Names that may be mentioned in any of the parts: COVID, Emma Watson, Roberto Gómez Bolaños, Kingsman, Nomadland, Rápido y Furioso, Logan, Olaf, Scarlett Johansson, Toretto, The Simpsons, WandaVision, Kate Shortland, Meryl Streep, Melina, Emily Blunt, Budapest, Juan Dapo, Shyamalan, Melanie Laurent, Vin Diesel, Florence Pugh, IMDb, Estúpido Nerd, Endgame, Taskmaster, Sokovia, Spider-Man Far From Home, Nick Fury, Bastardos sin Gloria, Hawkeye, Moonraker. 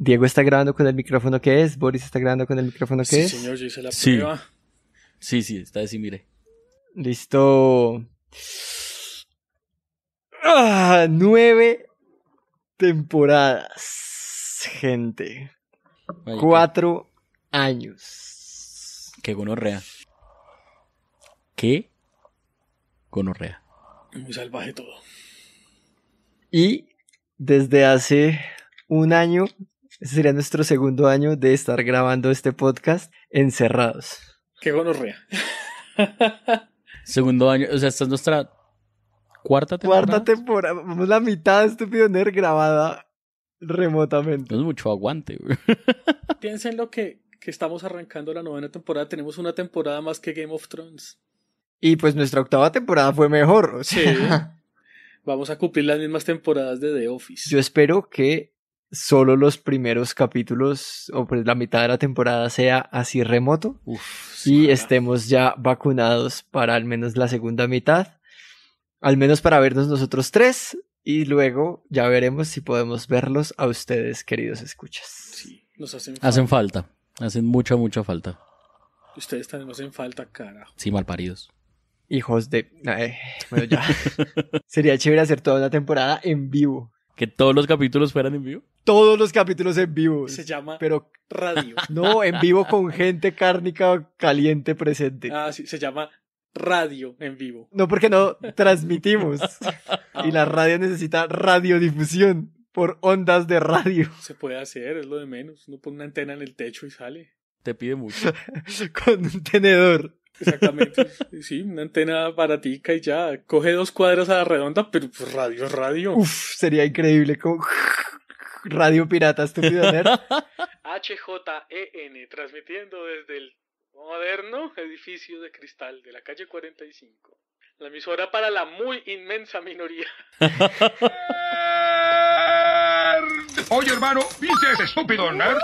Diego está grabando con el micrófono que es, Boris está grabando con el micrófono que es. Sí, señor, yo hice la prueba. Sí, está así, mire. Listo. 9 temporadas, gente. Vaya, 4 años. Qué gonorrea. Qué gonorrea. Muy salvaje todo. Y desde hace 1 año, ese sería nuestro 2º año de estar grabando este podcast encerrados. Qué gonorrea. 2º año, o sea, esta es nuestra 4ª temporada. 4ª temporada, vamos la mitad de Estúpido Nerd grabada remotamente. No es mucho aguante, güey. Piensen lo que estamos arrancando la 9ª temporada, tenemos 1 temporada más que Game of Thrones. Y pues nuestra 8ª temporada fue mejor, o sea. Sí. Vamos a cumplir las mismas temporadas de The Office. Yo espero que solo los primeros capítulos, o pues la mitad de la temporada, sea así remoto. Uf, y cara, estemos ya vacunados para al menos la segunda mitad. Al menos para vernos nosotros 3. Y luego ya veremos si podemos verlos a ustedes, queridos escuchas. Sí, nos hacen falta. Hacen mucha falta. Ustedes también nos hacen falta, carajo. Sí, malparidos. Hijos de... bueno, ya. Sería chévere hacer toda una temporada en vivo. ¿Que todos los capítulos fueran en vivo? Todos los capítulos en vivo. Se llama pero radio. No, en vivo con gente cárnica caliente presente. Ah, sí, se llama radio en vivo. No, porque no transmitimos. Y la radio necesita radiodifusión por ondas de radio. Se puede hacer, es lo de menos. Uno pone una antena en el techo y sale. Te pide mucho. Con un tenedor. Exactamente, sí, una antena baratica y ya, coge 2 cuadras a la redonda, pero pues radio es radio. Uf, sería increíble como radio pirata, Estúpido Nerd. HJEN, transmitiendo desde el moderno edificio de cristal de la calle 45. La emisora para la muy inmensa minoría. Oye, hermano, ¿viste ese Estúpido Nerd?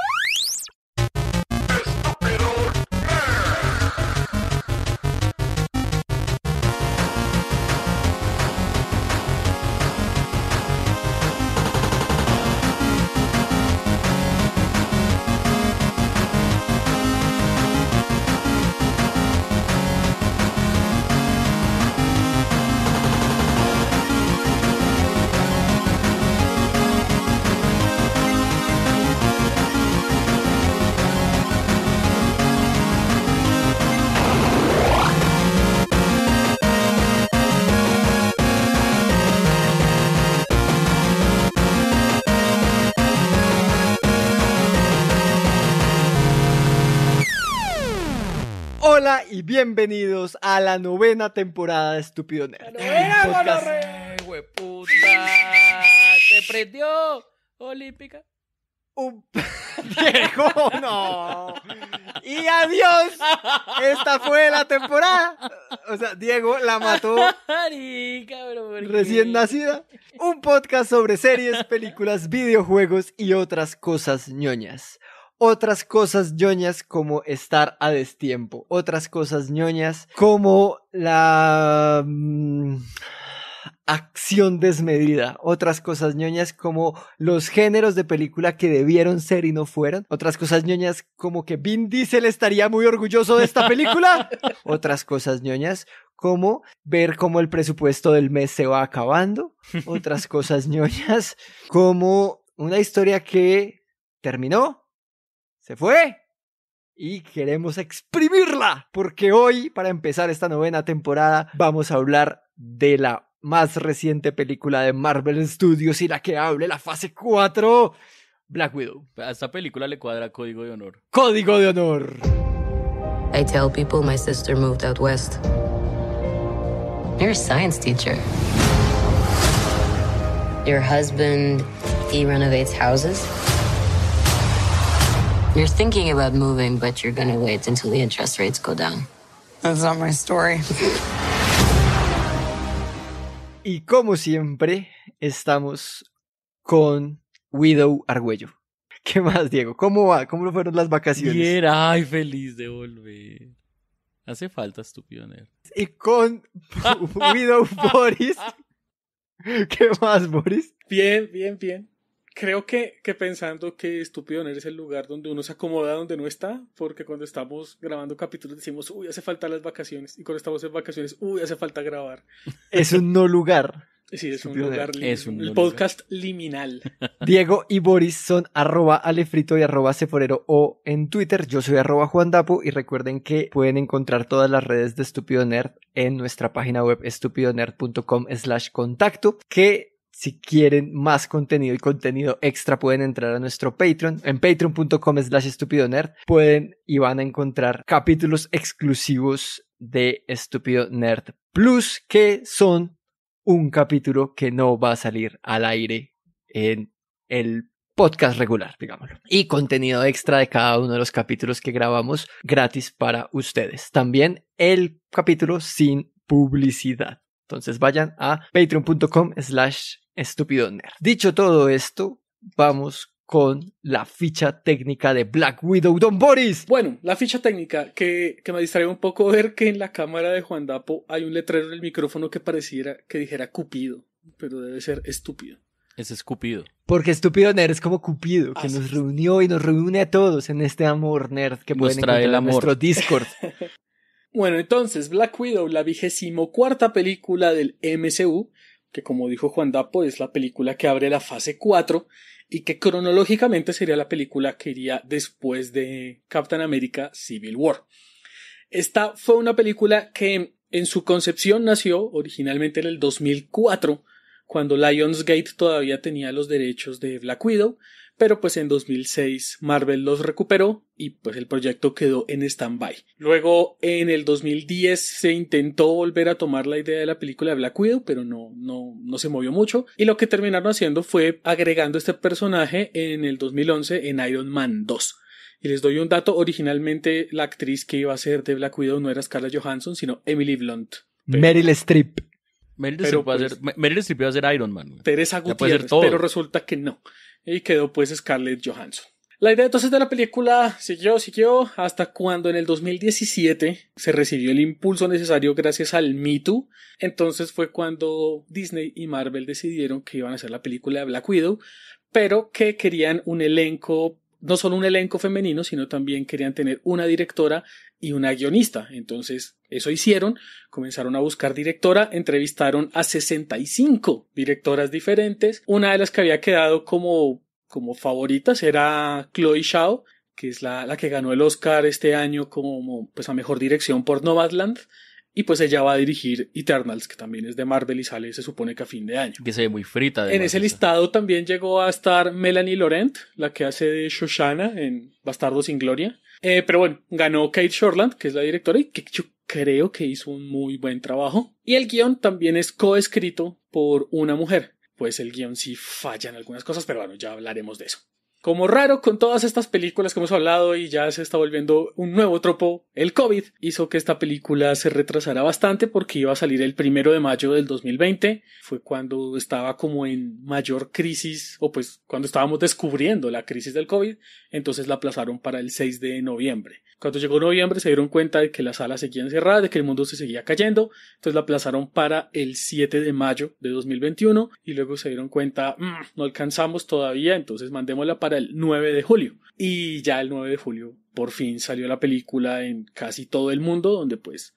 Y bienvenidos a la 9ª temporada de Estúpido Nerd. ¡La 9ª, hueputa! ¡Te prendió! ¡Olímpica! ¡Un viejo! ¡No! ¡Y adiós! Esta fue la temporada. O sea, Diego la mató. Recién nacida. Un podcast sobre series, películas, videojuegos y otras cosas ñoñas. Otras cosas ñoñas como estar a destiempo. Otras cosas ñoñas como la acción desmedida. Otras cosas ñoñas como los géneros de película que debieron ser y no fueron. Otras cosas ñoñas como que Vin Diesel estaría muy orgulloso de esta película. Otras cosas ñoñas como ver cómo el presupuesto del mes se va acabando. Otras cosas ñoñas como una historia que terminó. Se fue y queremos exprimirla porque hoy, para empezar esta 9ª temporada, vamos a hablar de la más reciente película de Marvel Studios y la que hable la fase 4, Black Widow. A esta película le cuadra Código de Honor. ¡Código de Honor! I tell people my sister moved out west. You're a science teacher. Your husband, he renovates houses. You're thinking about moving, but you're gonna wait until the interest rates go down. That's not my story. Y como siempre, estamos con Widow Argüello. ¿Qué más, Diego? ¿Cómo va? ¿Cómo fueron las vacaciones? Bien, ay, feliz de volver. Hace falta, Estúpido Nerd. Y con Widow Boris. ¿Qué más, Boris? Bien. Creo que pensando que Estúpido Nerd es el lugar donde uno se acomoda donde no está, porque cuando estamos grabando capítulos decimos, uy, hace falta las vacaciones, y cuando estamos en vacaciones, uy, hace falta grabar. Es un no lugar. Sí, es Estúpido un lugar. Es un no el lugar. Podcast liminal. Diego y Boris son @alefrito y @ceforero o en Twitter. Yo soy @Juan Dapo y recuerden que pueden encontrar todas las redes de Estúpido Nerd en nuestra página web estupidonerd.com/contacto, que si quieren más contenido y contenido extra pueden entrar a nuestro Patreon en patreon.com/estupidonerd. Pueden y van a encontrar capítulos exclusivos de Estúpido Nerd Plus, que son un capítulo que no va a salir al aire en el podcast regular, digámoslo. Y contenido extra de cada uno de los capítulos que grabamos gratis para ustedes. También el capítulo sin publicidad. Entonces vayan a patreon.com/estúpido nerd. Dicho todo esto, vamos con la ficha técnica de Black Widow. ¡Don Boris! Bueno, la ficha técnica, que me distrae un poco ver que en la cámara de Juan Dapo hay un letrero en el micrófono que pareciera que dijera Cupido, pero debe ser estúpido. Ese es Cupido. Porque Estúpido Nerd es como Cupido, que nos reunió y nos reúne a todos en este amor nerd que pueden encontrar en nuestro Discord. Bueno, entonces, Black Widow, la 24ª película del MCU, que como dijo Juan Dapo, es la película que abre la fase 4 y que cronológicamente sería la película que iría después de Captain America Civil War. Esta fue una película que en su concepción nació originalmente en el 2004, cuando Lionsgate todavía tenía los derechos de Black Widow, pero pues en 2006 Marvel los recuperó y pues el proyecto quedó en stand-by. Luego en el 2010 se intentó volver a tomar la idea de la película de Black Widow, pero no se movió mucho, y lo que terminaron haciendo fue agregando este personaje en el 2011 en Iron Man 2. Y les doy un dato, originalmente la actriz que iba a ser de Black Widow no era Scarlett Johansson, sino Emily Blunt. Meryl Streep. Meryl Streep iba a ser Iron Man. Teresa Gutiérrez, pero resulta que no. Y quedó pues Scarlett Johansson. La idea entonces de la película siguió hasta cuando en el 2017 se recibió el impulso necesario gracias al Me Too. Entonces fue cuando Disney y Marvel decidieron que iban a hacer la película de Black Widow, pero que querían un elenco, no solo un elenco femenino, sino también querían tener una directora y una guionista. Entonces eso hicieron, comenzaron a buscar directora, entrevistaron a 65 directoras diferentes. Una de las que había quedado como favoritas era Chloe Zhao, que es la que ganó el Oscar este año como pues a mejor dirección por Nomadland, y pues ella va a dirigir Eternals, que también es de Marvel y sale se supone que a fin de año. Que se ve muy frita. En ese listado también llegó a estar Melanie Laurent, la que hace de Shoshana en Bastardos sin Gloria. Pero bueno, ganó Kate Shortland, que es la directora, y que yo creo que hizo un muy buen trabajo. Y el guión también es coescrito por una mujer. Pues el guión sí falla en algunas cosas, pero bueno, ya hablaremos de eso. Como raro, con todas estas películas que hemos hablado y ya se está volviendo un nuevo tropo, el COVID hizo que esta película se retrasara bastante porque iba a salir el 1 de mayo del 2020. Fue cuando estaba como en mayor crisis, o pues cuando estábamos descubriendo la crisis del COVID, entonces la aplazaron para el 6 de noviembre. Cuando llegó noviembre se dieron cuenta de que las salas seguían cerradas, de que el mundo se seguía cayendo, entonces la aplazaron para el 7 de mayo de 2021 y luego se dieron cuenta, no alcanzamos todavía, entonces mandémosla para el 9 de julio. Y ya el 9 de julio por fin salió la película en casi todo el mundo, donde pues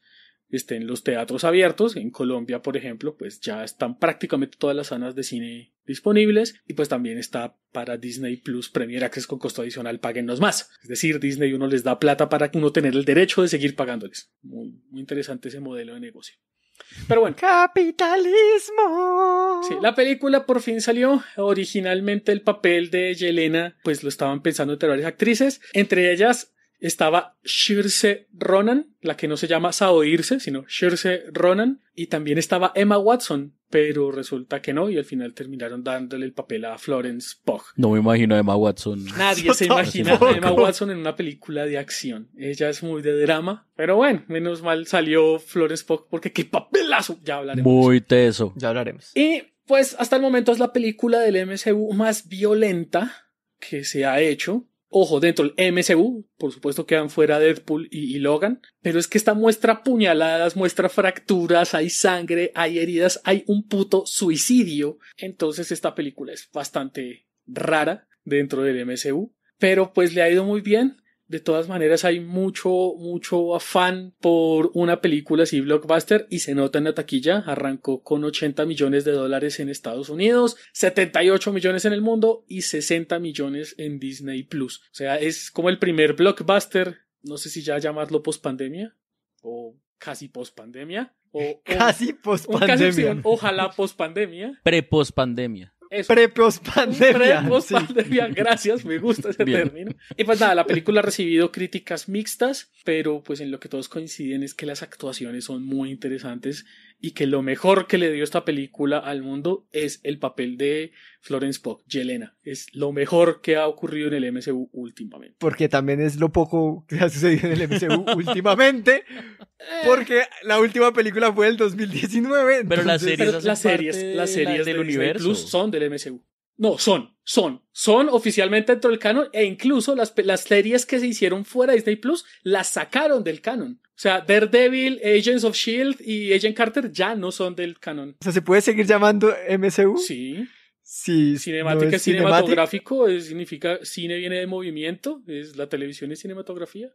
estén los teatros abiertos. En Colombia, por ejemplo, pues ya están prácticamente todas las salas de cine disponibles y pues también está para Disney Plus Premier Access con costo adicional, páguennos más. Es decir, Disney uno les da plata para uno tener el derecho de seguir pagándoles. Muy, muy interesante ese modelo de negocio. Pero bueno. ¡Capitalismo! Sí, la película por fin salió. Originalmente el papel de Yelena pues lo estaban pensando entre varias actrices. Entre ellas estaba Saoirse Ronan, la que no se llama Saoirse, sino Saoirse Ronan. Y también estaba Emma Watson, pero resulta que no, y al final terminaron dándole el papel a Florence Pugh. No me imagino a Emma Watson. Nadie se imagina a Emma Watson en una película de acción. Ella es muy de drama, pero bueno, menos mal salió Florence Pugh porque qué papelazo. Ya hablaremos. Muy teso. Ya hablaremos. Y pues hasta el momento es la película del MCU más violenta que se ha hecho. Ojo, dentro del MCU, por supuesto quedan fuera Deadpool y Logan, pero es que esta muestra puñaladas, muestra fracturas, hay sangre, hay heridas, hay un puto suicidio. Entonces esta película es bastante rara dentro del MCU, pero pues le ha ido muy bien. De todas maneras hay mucho afán por una película así blockbuster y se nota en la taquilla. Arrancó con $80 millones en Estados Unidos, 78 millones en el mundo y 60 millones en Disney Plus. O sea, es como el primer blockbuster, no sé si ya llamarlo pospandemia o casi pospandemia o casi pospandemia. Ojalá pospandemia. Pre-pospandemia. Pre-pospandemia. Pre-pospandemia, sí. Gracias, me gusta ese término. Y pues nada, la película ha recibido críticas mixtas, pero pues en lo que todos coinciden es que las actuaciones son muy interesantes y que lo mejor que le dio esta película al mundo es el papel de Florence Pugh, Yelena. Es lo mejor que ha ocurrido en el MCU últimamente. Porque también es lo poco que ha sucedido en el MCU últimamente, porque la última película fue el 2019. Pero las series del universo Plus son del MCU. No, son oficialmente dentro del canon, e incluso las series que se hicieron fuera de Disney Plus las sacaron del canon. O sea, Daredevil, Agents of Shield y Agent Carter ya no son del canon. O sea, ¿se puede seguir llamando MCU? Sí. Sí, cinemática, no es cinematográfico, significa cine viene de movimiento, es la televisión es cinematografía.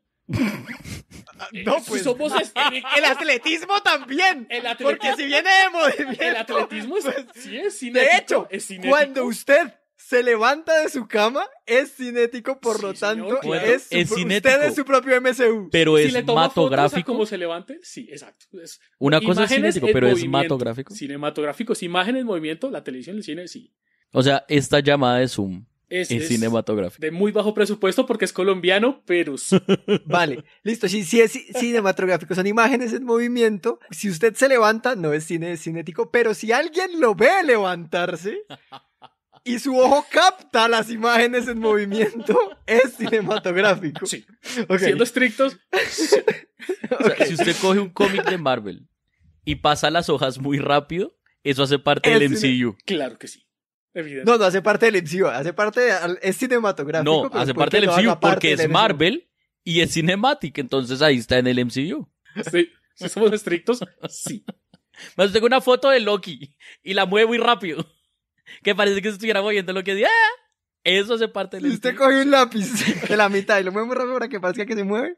No, pues somos el atletismo también. Porque si viene de movimiento. El atletismo es, pues, sí, es cinético. De hecho, es cinético. Cuando usted se levanta de su cama, es cinético, por sí, lo tanto, bueno, es cinético. Usted es su propio MCU. Pero si es matográfico. Como se levante, sí, exacto. Es, una cosa es cinético, pero es matográfico. Cinematográfico, es imagen en movimiento, la televisión, el cine, sí. O sea, esta llamada de Zoom es cinematográfico. De muy bajo presupuesto porque es colombiano, pero sí. Vale, listo. Si es cinematográfico, son imágenes en movimiento. Si usted se levanta, no es cine, es cinético. Pero si alguien lo ve levantarse y su ojo capta las imágenes en movimiento, es cinematográfico. Sí. Okay. Siendo estrictos. Sí. Okay. O sea, si usted coge un cómic de Marvel y pasa las hojas muy rápido, eso hace parte del MCU. Claro que sí. Evidente. No, hace parte del MCU, es cinematográfico. No, hace parte del MCU porque es Marvel y es cinemática, entonces ahí está en el MCU. Sí, si somos estrictos, sí. Más tengo una foto de Loki y la mueve muy rápido, que parece que se estuviera moviendo lo que decía. Eso hace parte del MCU. Si usted coge un lápiz de la mitad y lo mueve muy rápido para que parezca que se mueve,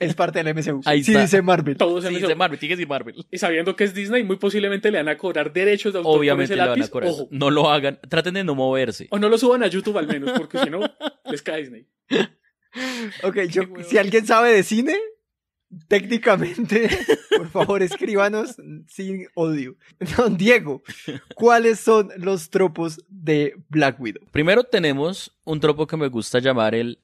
es parte del MCU. Ahí está. Sí dice Marvel. Todo sí dice Marvel, tiene que decir Marvel. Y sabiendo que es Disney, muy posiblemente le van a cobrar derechos de autor. Obviamente le van a cobrar. Ojo. No lo hagan, traten de no moverse. O no lo suban a YouTube al menos, porque si no, les cae Disney. Ok, si alguien sabe de cine, técnicamente, por favor, escríbanos sin odio. Don Diego, ¿cuáles son los tropos de Black Widow? Primero tenemos un tropo que me gusta llamar el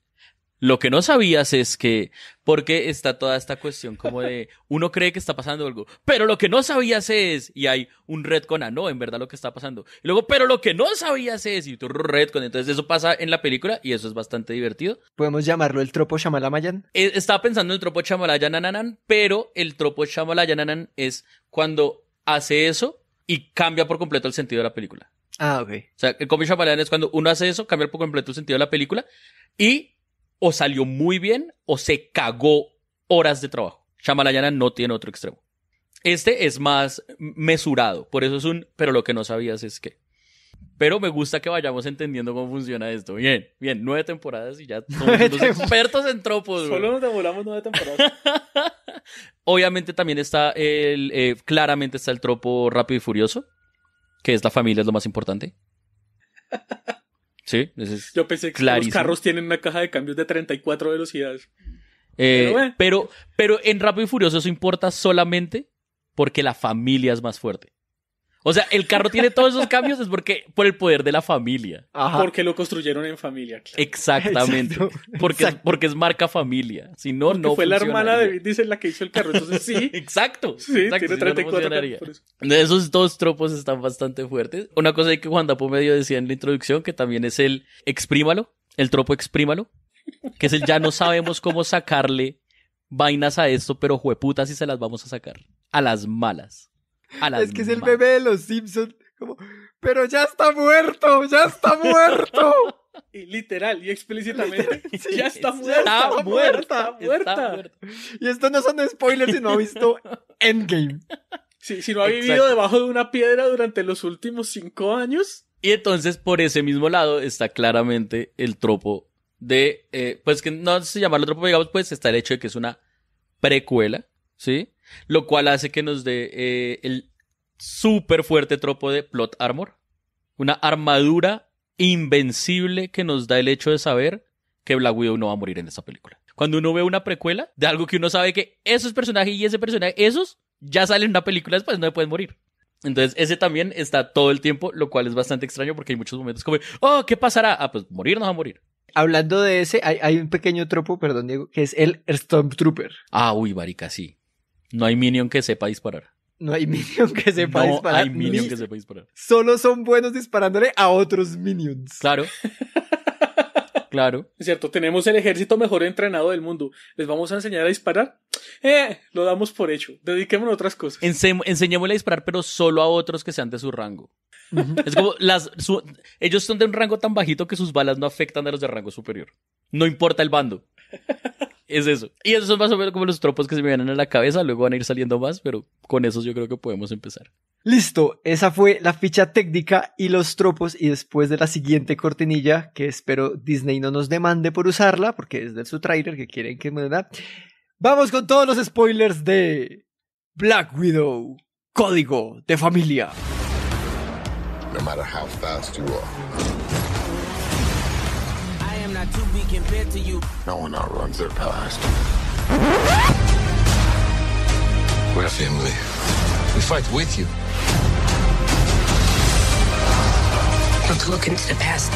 "lo que no sabías es que", porque está toda esta cuestión como de uno cree que está pasando algo, pero lo que no sabías es, y hay un retcon, no, en verdad lo que está pasando, y luego, pero lo que no sabías es, y tú retcon, entonces eso pasa en la película y eso es bastante divertido. ¿Podemos llamarlo el tropo Shamalamayan? Estaba pensando en el tropo Shamalamayan, pero el tropo Shamalamayan es cuando hace eso y cambia por completo el sentido de la película. Ah, ok. O sea, el tropo Shamalamayan es cuando uno hace eso, cambia por completo el sentido de la película y o salió muy bien, o se cagó horas de trabajo. Shyamalan no tiene otro extremo. Este es más mesurado. Por eso es un, pero lo que no sabías es que. Pero me gusta que vayamos entendiendo cómo funciona esto. Bien, bien. 9 temporadas y ya somos los expertos en tropos. Solo nos demoramos 9 temporadas. Obviamente también está claramente está el tropo Rápido y Furioso, que es la familia, es lo más importante. Sí, es yo pensé que clarísimo. Los carros tienen una caja de cambios de 34 velocidades. Pero en Rápido y Furioso eso importa solamente porque la familia es más fuerte. O sea, el carro tiene todos esos cambios es porque por el poder de la familia. Ajá. Porque lo construyeron en familia. Claro. Exactamente. Exacto. Porque es marca familia. Si no, porque no fue la hermana de Vin Diesel la que hizo el carro. Entonces sí. Exacto. Sí, exacto. Tiene 34 carros. Esos dos tropos están bastante fuertes. Una cosa que Juan Dapo medio decía en la introducción, que también es el exprímalo, el tropo exprímalo, que es el ya no sabemos cómo sacarle vainas a esto, pero jueputa si se las vamos a sacar. A las malas. Es que es el bebé de los Simpsons, como, pero ya está muerto, ya está muerto. Y literal y explícitamente, sí, ya está muerta, está muerta, está muerta. Y esto no son spoilers si no ha visto Endgame. Sí, si no ha vivido debajo de una piedra durante los últimos 5 años, Y entonces, por ese mismo lado, está claramente el tropo de... pues que no se llama el tropo, digamos, pues está el hecho de que es una precuela, ¿sí? Lo cual hace que nos dé el súper fuerte tropo de plot armor. Una armadura invencible que nos da el hecho de saber que Black Widow no va a morir en esta película. Cuando uno ve una precuela de algo que uno sabe que esos personajes y ese personaje, esos ya salen en una película después, no se pueden morir. Entonces ese también está todo el tiempo, lo cual es bastante extraño porque hay muchos momentos como, oh, ¿qué pasará? Ah, pues morirnos va a morir. Hablando de ese, hay un pequeño tropo, perdón Diego, que es el Stormtrooper. Ah, uy, marica, sí. No hay minion que sepa disparar. No hay minion que sepa disparar. No hay minion que sepa disparar. Solo son buenos disparándole a otros minions. Claro. Claro. Es cierto, tenemos el ejército mejor entrenado del mundo. ¿Les vamos a enseñar a disparar? Lo damos por hecho. Dediquémonos a otras cosas. Enseñémosle a disparar, pero solo a otros que sean de su rango. Uh-huh. Es como ellos son de un rango tan bajito que sus balas no afectan a los de rango superior. No importa el bando. Es eso. Y esos son más o menos como los tropos que se me vienen a la cabeza. Luego van a ir saliendo más, pero con esos yo creo que podemos empezar. Listo, esa fue la ficha técnica y los tropos, y después de la siguiente cortinilla, que espero Disney no nos demande por usarla, porque es de su tráiler que quieren que me da. Vamos con todos los spoilers de Black Widow, Código de Familia. No matter how fast you are, I am not too weak compared to you. No one outruns their past. We're family. We fight with you. Let's look into the past.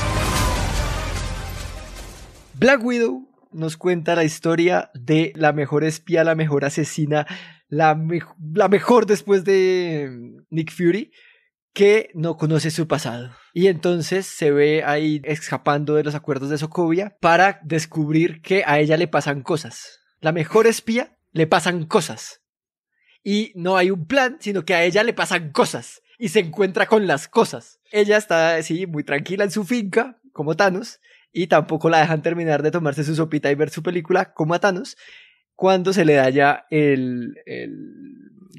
Black Widow nos cuenta la historia de la mejor espía, la mejor asesina, la mejor después de Nick Fury, que no conoce su pasado. Y entonces se ve ahí escapando de los acuerdos de Sokovia para descubrir que a ella le pasan cosas. La mejor espía le pasan cosas. Y no hay un plan, sino que a ella le pasan cosas. Y se encuentra con las cosas. Ella está así, muy tranquila en su finca, como Thanos. Y tampoco la dejan terminar de tomarse su sopita y ver su película, como a Thanos. Cuando se le da ya el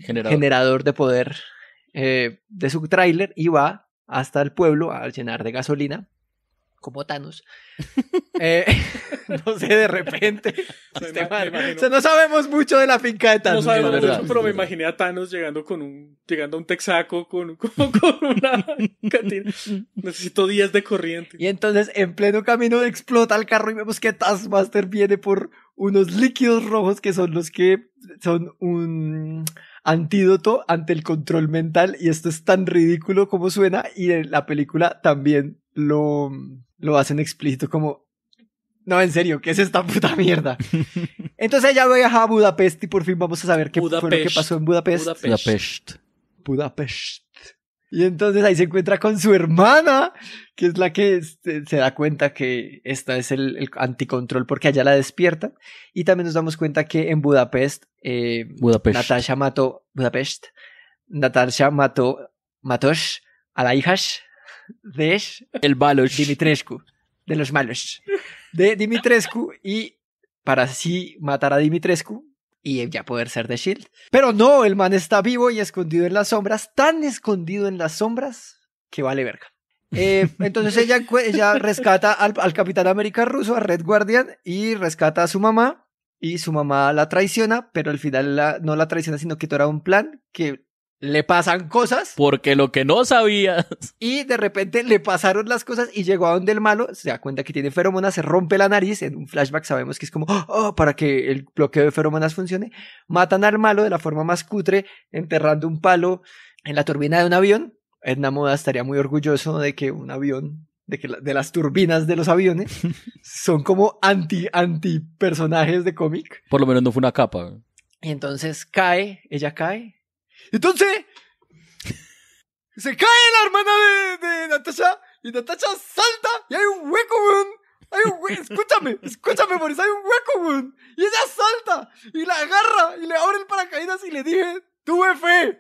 generador de poder de su tráiler. Y va hasta el pueblo a llenar de gasolina, como Thanos. No sé, de repente. O sea, no sabemos mucho de la finca de Thanos. No sabemos mucho, pero me imaginé a Thanos llegando a un texaco con una cantina. Necesito días de corriente. Y entonces, en pleno camino, explota el carro y vemos que Taskmaster viene por unos líquidos rojos que son los que son un antídoto ante el control mental. Y esto es tan ridículo como suena. Y en la película también lo hacen explícito como... No, en serio, ¿qué es esta puta mierda? Entonces ella viaja a Budapest y por fin vamos a saber qué fue lo que pasó en Budapest. Budapest. Y entonces ahí se encuentra con su hermana, que es la que se da cuenta que esta es el anticontrol porque allá la despierta. Y también nos damos cuenta que en Budapest, Natasha mató a la hija de el Balos Dimitrescu, de los malos, de Dimitrescu, y para así matar a Dimitrescu y ya poder ser de Shield. Pero no, el man está vivo y escondido en las sombras, tan escondido en las sombras que vale verga. Entonces ella rescata al Capitán América ruso, a Red Guardian, y rescata a su mamá, y su mamá la traiciona, pero al final no la traiciona, sino que era un plan que... Le pasan cosas. Porque lo que no sabías. Y de repente le pasaron las cosas y llegó a donde el malo, se da cuenta que tiene feromonas, se rompe la nariz. En un flashback sabemos que es como, para que el bloqueo de feromonas funcione. Matan al malo de la forma más cutre, enterrando un palo en la turbina de un avión. Edna Moda estaría muy orgulloso de que un avión, de las turbinas de los aviones, son como anti personajes de cómic. Por lo menos no fue una capa. Y entonces ella cae. Entonces, se cae la hermana de Natasha, y Natasha salta, y hay un hueco, weón. Escúchame, Boris, hay un hueco, weón. Y ella salta, y la agarra, y le abre el paracaídas, y le dije, tuve fe.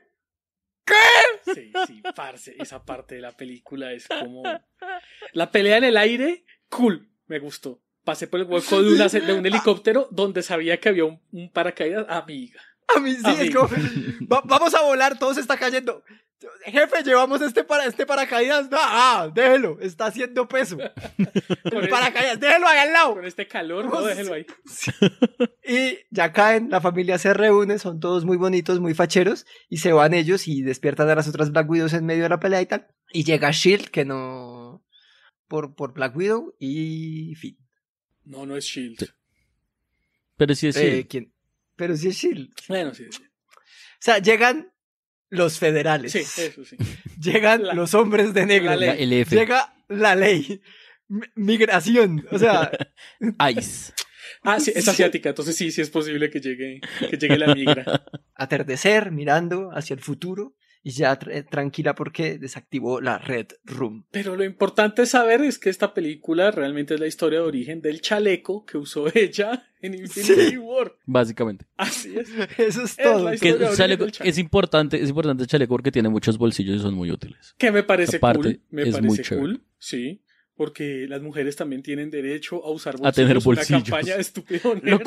¿Qué? Sí, parce, esa parte de la película es como... La pelea en el aire, cool, me gustó. Pasé por el hueco de un helicóptero donde sabía que había un paracaídas, amiga. A mí sí, a es mí. Como, vamos a volar, todo se está cayendo. Jefe, llevamos este paracaídas. No, déjelo, está haciendo peso. El paracaídas, déjelo ahí al lado. Con este calor, no, déjelo ahí. Sí. Y ya caen, la familia se reúne, son todos muy bonitos, muy facheros, y se van ellos y despiertan a las otras Black Widows en medio de la pelea y tal. Y llega Shield, que no... por Black Widow y... fin. No, no es Shield. Sí. Pero sí es Shield. ¿Quién? Pero sí es Shield. Bueno, sí es Shield. O sea, llegan... los federales. Sí, eso sí. Llegan los hombres de negro. La LF. Llega la ley. Migración. O sea. ICE. Ah, sí, es asiática. Entonces sí, sí es posible que llegue la migra. Atardecer, mirando hacia el futuro. Y ya tranquila porque desactivó la Red Room. Pero lo importante saber es que esta película realmente es la historia de origen del chaleco que usó ella en Infinity War. Básicamente. Así es. Eso es todo. Es importante el chaleco porque tiene muchos bolsillos y son muy útiles. Que me parece cool. Me parece cool, sí. Porque las mujeres también tienen derecho a usar bolsillos. A tener bolsillos. Una campaña de Estúpido Nerd.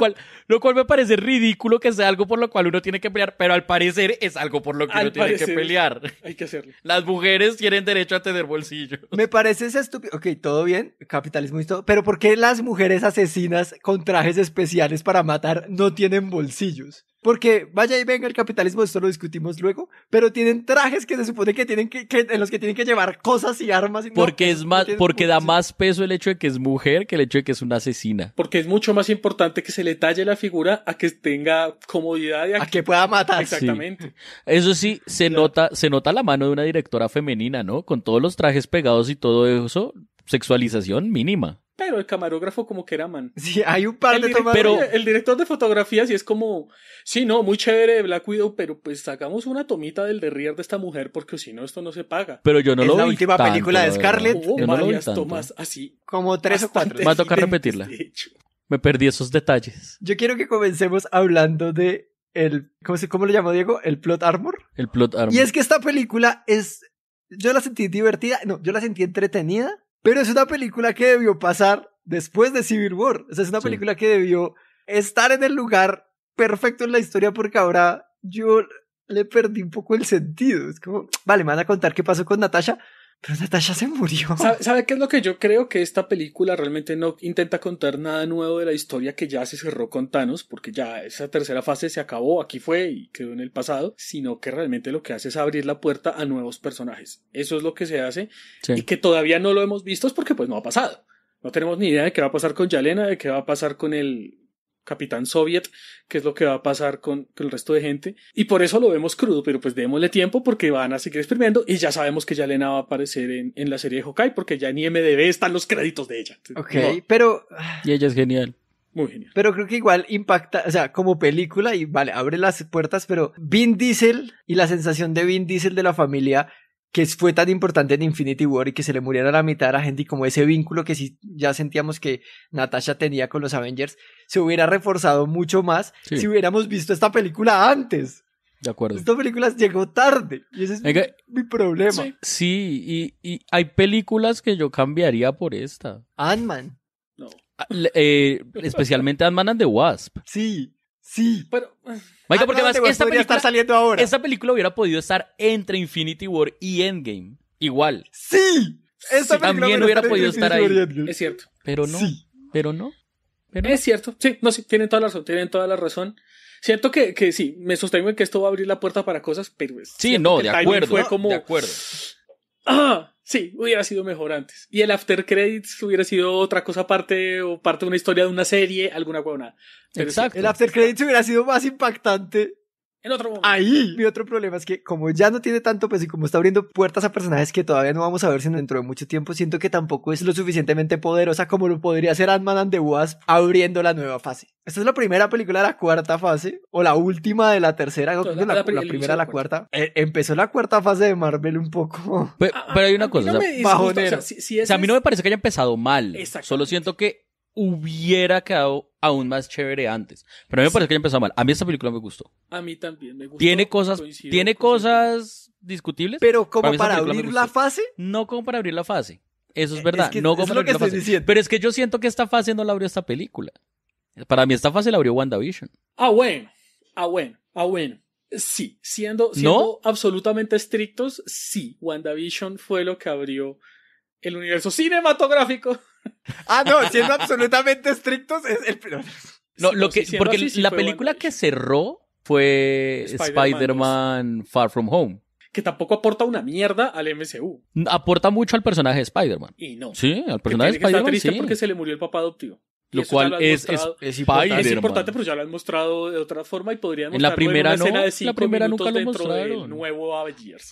Lo cual me parece ridículo que sea algo por lo cual uno tiene que pelear, pero al parecer es algo por lo que uno tiene que pelear. Hay que hacerlo. Las mujeres tienen derecho a tener bolsillos. Me parece ese estúpido. Ok, todo bien, capitalismo y todo, pero ¿por qué las mujeres asesinas con trajes especiales para matar no tienen bolsillos? Porque vaya y venga el capitalismo, esto lo discutimos luego, pero tienen trajes que se supone que tienen que en los que tienen que llevar cosas y armas. Y porque no, es más, porque da más peso el hecho de que es mujer que el hecho de que es una asesina. Porque es mucho más importante que se le talle la figura a que tenga comodidad y a que pueda matar. Exactamente. Sí. Eso sí, se nota la mano de una directora femenina, ¿no? Con todos los trajes pegados y todo eso, sexualización mínima. Pero el camarógrafo como que era man. Sí, hay un par de tomas. Pero el director de fotografía sí es como... Sí, no, muy chévere Black Widow, pero pues sacamos una tomita del derrier de esta mujer porque si no esto no se paga. Pero yo no lo vi. Es la última película de Scarlett. Hubo varias tomas así. Como 3 o 4. Va a tocar repetirla. De hecho. Me perdí esos detalles. Yo quiero que comencemos hablando de el... ¿Cómo lo llamó Diego? ¿El plot armor? El plot armor. Y es que esta película es... Yo la sentí divertida. No, yo la sentí entretenida. Pero es una película que debió pasar después de Civil War. O sea, es una película que debió estar en el lugar perfecto en la historia porque ahora yo le perdí un poco el sentido. Es como, vale, me van a contar qué pasó con Natasha, pero Natasha se murió. ¿Sabe qué es lo que yo creo? Que esta película realmente no intenta contar nada nuevo de la historia que ya se cerró con Thanos, porque ya esa tercera fase se acabó, aquí fue y quedó en el pasado, sino que realmente lo que hace es abrir la puerta a nuevos personajes. Eso es lo que se hace y que todavía no lo hemos visto es porque pues no ha pasado. No tenemos ni idea de qué va a pasar con Yelena, de qué va a pasar con el Capitán Soviet, qué es lo que va a pasar con el resto de gente, y por eso lo vemos crudo, pero pues démosle tiempo porque van a seguir exprimiendo, y ya sabemos que Yelena va a aparecer en la serie de Hawkeye, porque ya en IMDb están los créditos de ella. Ok, no. Pero... Y ella es genial. Muy genial. Pero creo que igual impacta, o sea, como película, y vale, abre las puertas, pero Vin Diesel, y la sensación de Vin Diesel de la familia, que fue tan importante en Infinity War y que se le muriera a la mitad de la gente y como ese vínculo que sí ya sentíamos que Natasha tenía con los Avengers se hubiera reforzado mucho más si hubiéramos visto esta película antes. De acuerdo. Esta película llegó tarde y ese es mi problema. Sí, y hay películas que yo cambiaría por esta. Ant-Man. No. Especialmente Ant-Man and the Wasp. Sí. Pero... Marica, porque además esta película hubiera podido estar entre Infinity War y Endgame. Igual. ¡Sí! Esta película también hubiera podido estar ahí. Es cierto. Pero no. Sí. Pero no. Es cierto. Sí, tienen toda la razón. Cierto que sí, me sostengo en que esto va a abrir la puerta para cosas, pero... Sí, no, de acuerdo. Fue como... De acuerdo. Ah, sí, hubiera sido mejor antes. Y el after credits hubiera sido otra cosa aparte o parte de una historia de una serie, alguna huevonada. Exacto. Sí, el after credits hubiera sido más impactante en otro momento. Ahí. Mi otro problema es que como ya no tiene tanto peso y como está abriendo puertas a personajes que todavía no vamos a ver sino dentro de mucho tiempo, siento que tampoco es lo suficientemente poderosa como lo podría ser Ant-Man and the Wasp abriendo la nueva fase. Esta es la primera película de la cuarta fase o la última de la tercera. La primera, la cuarta. Empezó la cuarta fase de Marvel un poco. Pero hay una cosa. Bajonero. O sea, a mí no me parece que haya empezado mal. Solo siento que hubiera quedado aún más chévere antes. Pero a mí me parece que haya empezado mal. A mí esta película me gustó. A mí también me gustó. Tiene cosas discutibles. Pero como para abrir la fase. No como para abrir la fase. Eso es verdad. Es que no como para abrir la fase. Diciendo. Pero es que yo siento que esta fase no la abrió esta película. Para mí esta fase la abrió WandaVision. Ah, bueno. Ah, bueno. Sí, siendo absolutamente estrictos, sí, WandaVision fue lo que abrió el universo cinematográfico. Ah, no, siendo absolutamente estrictos es el primero. No, lo que, porque así, sí, la película que cerró fue Spider-Man Far From Home. Que tampoco aporta una mierda al MCU. Aporta mucho al personaje de Spider-Man. Y no. Sí, al personaje de Spider-Man, está triste porque se le murió el papá adoptivo. Lo cual es Spider-Man. Es importante, pero ya lo han mostrado de otra forma y podrían mostrarlo en la primera, en una escena de 5 minutos nunca lo dentro del nuevo Avengers.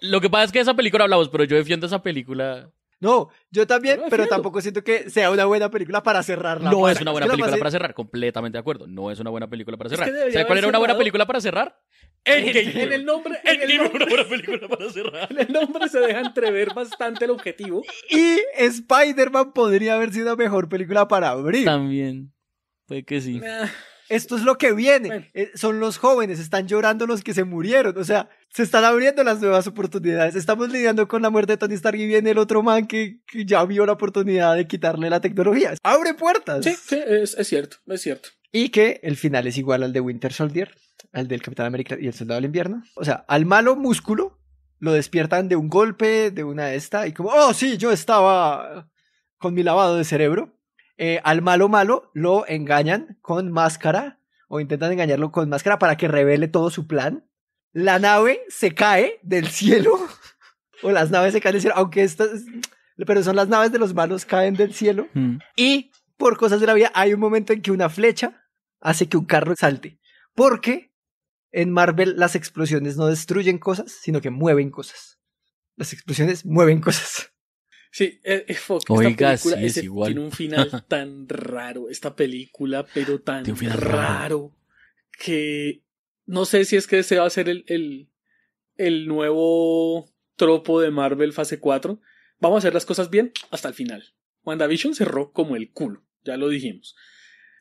Lo que pasa es que de esa película hablamos, pero yo defiendo esa película. No, yo también, pero tampoco siento que sea una buena película para cerrarla. No es una buena película para cerrar, completamente de acuerdo. No es una buena película para cerrar. ¿Sabes cuál era una buena película para cerrar? En el nombre, una buena película para cerrar. En el nombre se deja entrever bastante el objetivo. Y Spider-Man podría haber sido mejor película para abrir. También, puede que sí. Esto es lo que viene. Bueno. Son los jóvenes, están llorando los que se murieron. O sea, se están abriendo las nuevas oportunidades. Estamos lidiando con la muerte de Tony Stark y viene el otro man que ya vio la oportunidad de quitarle la tecnología. ¡Abre puertas! Sí, es cierto. Y que el final es igual al de Winter Soldier, al del Capitán América y el Soldado del Invierno. O sea, al malo músculo lo despiertan de un golpe, de una de esta, y como, ¡oh, sí, yo estaba con mi lavado de cerebro! Al malo lo engañan con máscara o intentan engañarlo con máscara para que revele todo su plan. La nave se cae del cielo o las naves se caen del cielo, aunque estas, pero son las naves de los malos caen del cielo. Y por cosas de la vida hay un momento en que una flecha hace que un carro salte, porque en Marvel las explosiones no destruyen cosas, sino que mueven cosas. Las explosiones mueven cosas. Sí, oiga, esta película es igual. Tiene un final tan raro, esta película, pero tan raro, que no sé si es que ese va a ser el nuevo tropo de Marvel fase 4. Vamos a hacer las cosas bien hasta el final. WandaVision cerró como el culo, ya lo dijimos.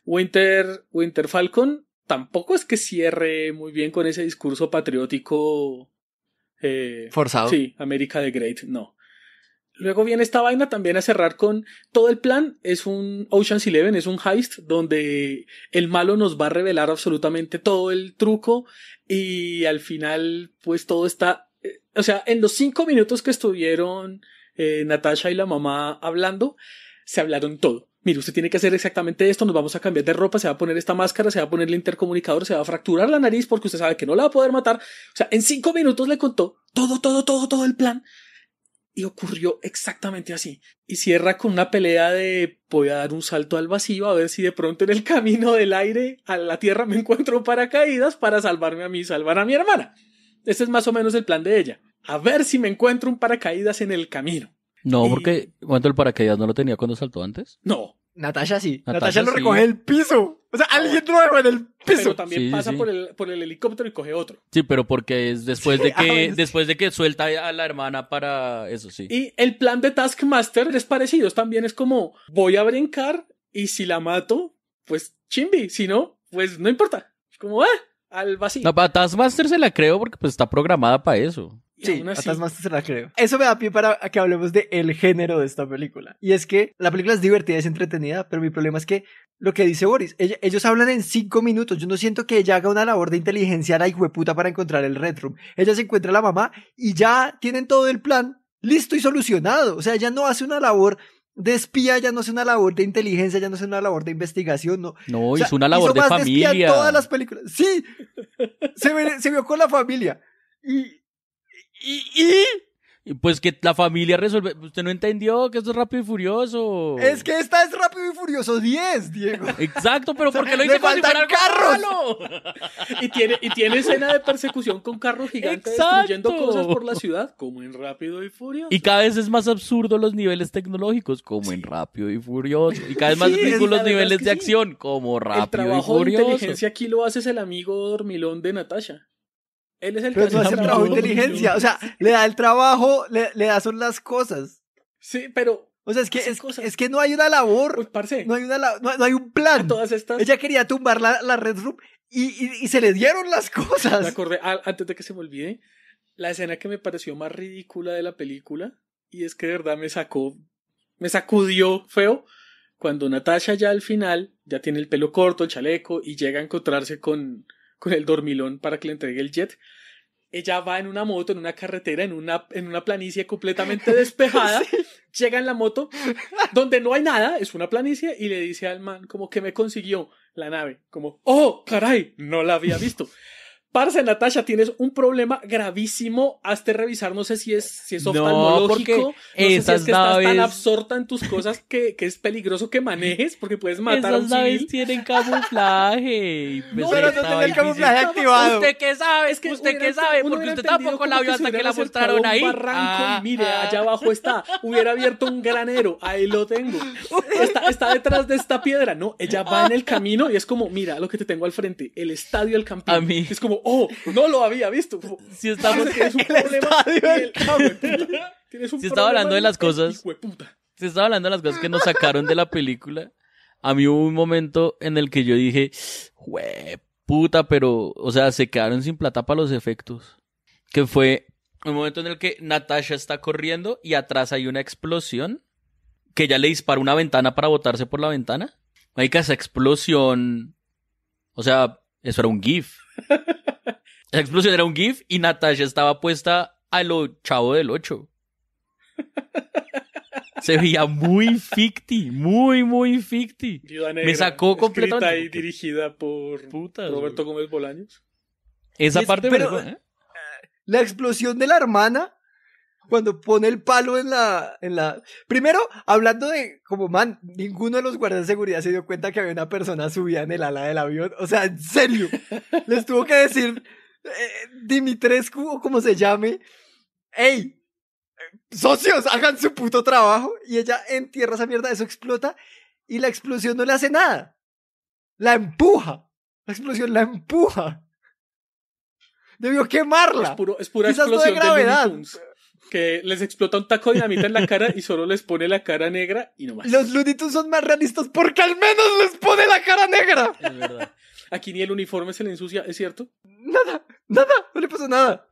Winter Falcon tampoco es que cierre muy bien con ese discurso patriótico forzado. Sí, América the Great, no. Luego viene esta vaina también a cerrar con todo el plan. Es un Ocean's 11, es un heist donde el malo nos va a revelar absolutamente todo el truco y al final pues todo está... O sea, en los 5 minutos que estuvieron Natasha y la mamá hablando, se hablaron todo. Mire, usted tiene que hacer exactamente esto, nos vamos a cambiar de ropa, se va a poner esta máscara, se va a poner el intercomunicador, se va a fracturar la nariz porque usted sabe que no la va a poder matar. O sea, en 5 minutos le contó todo el plan. Y ocurrió exactamente así. Y cierra con una pelea de voy a dar un salto al vacío a ver si de pronto en el camino del aire a la tierra me encuentro un paracaídas para salvarme a mí y salvar a mi hermana. Ese es más o menos el plan de ella. A ver si me encuentro un paracaídas en el camino. No, porque ¿cuánto el paracaídas no lo tenía cuando saltó antes? No. Natasha sí. Natasha lo recoge del piso. O sea, alguien lo dejó en el piso. Pero también pasa por el helicóptero y coge otro. Sí, pero porque es después de que suelta a la hermana para eso, sí. Y el plan de Taskmaster es parecido. También es como, voy a brincar y si la mato, pues chimbi. Si no, pues no importa. Como, al vacío. No, para Taskmaster se la creo porque pues está programada para eso. Sí, a Taskmaster se la creo. Eso me da pie para que hablemos del género de esta película. Y es que la película es divertida, es entretenida, pero mi problema es que lo que dice Boris, ellos hablan en 5 minutos. Yo no siento que ella haga una labor de inteligencia a la hijueputa para encontrar el Red Room. Ella se encuentra a la mamá y ya tienen todo el plan listo y solucionado. O sea, ella no hace una labor de espía, ya no es una labor de inteligencia, ya no es una labor de investigación, no. No, o sea, hizo una labor de familia. De espía en todas las películas. Sí, se vio con la familia. Y pues que la familia resuelve. Usted no entendió que esto es Rápido y Furioso. Es que esta es Rápido y Furioso 10, Diego. Exacto, pero porque lo hice con carros. Y tiene escena de persecución con carros gigantes destruyendo cosas por la ciudad, como en Rápido y Furioso. Y cada vez es más absurdo los niveles tecnológicos, como en Rápido y Furioso. Y cada vez más ridículos los niveles de acción, como Rápido y Furioso. El trabajo de inteligencia aquí lo haces el amigo dormilón de Natasha. Él es el que hace el trabajo de inteligencia. O sea, le da el trabajo, le da son las cosas. Sí, pero... O sea, es que no hay una labor. Pues, parce, no hay un plan. Todas estas... Ella quería tumbar la Red Room y se le dieron las cosas. Me acordé, antes de que se me olvide, la escena que me pareció más ridícula de la película, y es que de verdad me sacudió feo, cuando Natasha ya al final, ya tiene el pelo corto, el chaleco, y llega a encontrarse con... con el dormilón para que le entregue el jet. Ella va en una moto, en una carretera, en una planicie completamente despejada. Sí. Llega en la moto, donde no hay nada, es una planicie, y le dice al man, como que me consiguió la nave. Como, ¡oh, caray! No la había visto. Parce, Natasha, tienes un problema gravísimo. Hazte revisar, no sé si es oftalmológico. No, sé si es que estás tan absorta en tus cosas que es peligroso que manejes, porque puedes matar a un civil. Esas naves tienen camuflaje. No, pero no tiene el camuflaje activado. ¿Usted qué sabe? Es que ¿Usted qué sabe? Porque usted tampoco la vio hasta que la mostraron ahí. Un barranco, y mire, allá abajo está. Hubiera abierto un granero. Ahí lo tengo. Está detrás de esta piedra. No, ella va en el camino y es como, mira lo que te tengo al frente. El estadio del campeón. A mí. Es como, oh, no lo había visto. Si estamos hablando de las cosas, se estaba hablando de las cosas que nos sacaron de la película. A mí hubo un momento en el que yo dije, "Jueputa", pero o sea, se quedaron sin plata para los efectos. Que fue un momento en el que Natasha está corriendo y atrás hay una explosión que ya le dispara una ventana para botarse por la ventana. Marica, esa explosión, o sea, eso era un GIF. La explosión era un GIF y Natasha estaba puesta a lo Chavo del 8. Se veía muy ficti, muy ficti. Me sacó completamente. Escrita y dirigida por Roberto Gómez Bolaños. Esa parte, pero la explosión de la hermana cuando pone el palo en la... Primero, hablando de... Como, man, ninguno de los guardias de seguridad se dio cuenta que había una persona subida en el ala del avión. O sea, en serio. Les tuvo que decir... Dimitrescu, o como se llame. ¡Ey! ¡Socios! ¡Hagan su puto trabajo! Y ella entierra esa mierda. Eso explota. Y la explosión no le hace nada. La empuja. La explosión la empuja. Debió quemarla. Es pura explosión de gravedad. Que les explota un taco de dinamita en la cara y solo les pone la cara negra y no más. Los Looney Tunes son más realistas porque al menos les pone la cara negra. Es verdad. Aquí ni el uniforme se le ensucia, ¿es cierto? Nada, no le pasó nada.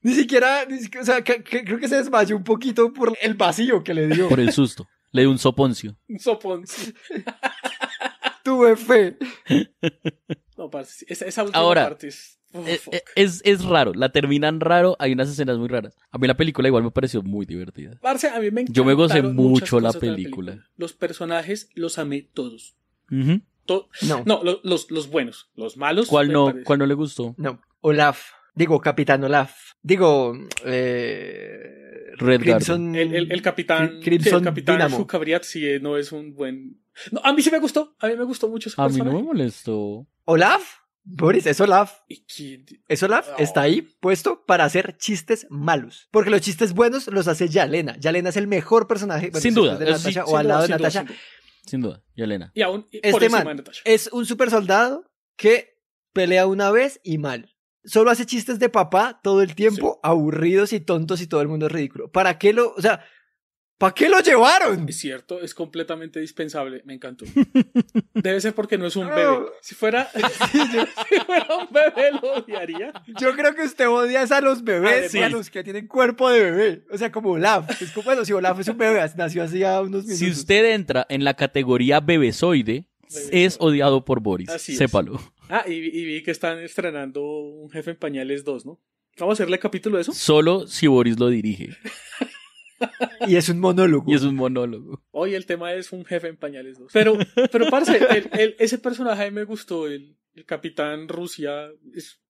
Ni siquiera, o sea, creo que se desmayó un poquito por el vacío que le dio. Por el susto. Le dio un soponcio. Tuve fe. No, parce, esa última parte es... Es raro, la terminan raro, hay unas escenas muy raras. A mí la película igual me pareció muy divertida. Parce, a mí me encantó. Yo me gocé mucho la película. Los personajes los amé todos. Uh-huh. Los buenos, los malos. ¿Cuál no le gustó? No, Olaf. Digo, Capitán Olaf. Digo, Red Guardian. El Capitán Crimson, el Capitán Sucabriat, sí, no es un buen... No, a mí sí me gustó, mucho ese personaje. A mí no me molestó. ¿Olaf? Boris, es Olaf. Está ahí puesto para hacer chistes malos. Porque los chistes buenos los hace Yelena. Yelena es el mejor personaje. Bueno, sin duda. De Natasha, o al lado de Natasha. Sin duda, Yelena. Y aún, este man es un super soldado que pelea una vez y mal. Solo hace chistes de papá todo el tiempo, sí. Aburridos y tontos y todo el mundo es ridículo. ¿Para qué lo llevaron? Es cierto, es completamente dispensable. Me encantó. Debe ser porque no es un bebé. Si fuera un bebé, lo odiaría. Yo creo que usted odia a los bebés, sí. A los que tienen cuerpo de bebé. O sea, como Olaf. Es como, bueno, si Olaf es un bebé, nació hace unos minutos. Si usted entra en la categoría bebesoide, es odiado por Boris. Así sépalo. Es. Ah, y vi que están estrenando un Jefe en Pañales 2, ¿no? ¿Vamos a hacerle capítulo de eso? Solo si Boris lo dirige. Y es un monólogo. Hoy el tema es un Jefe en Pañales 2. Pero parce, ese personaje me gustó. El Capitán Rusia es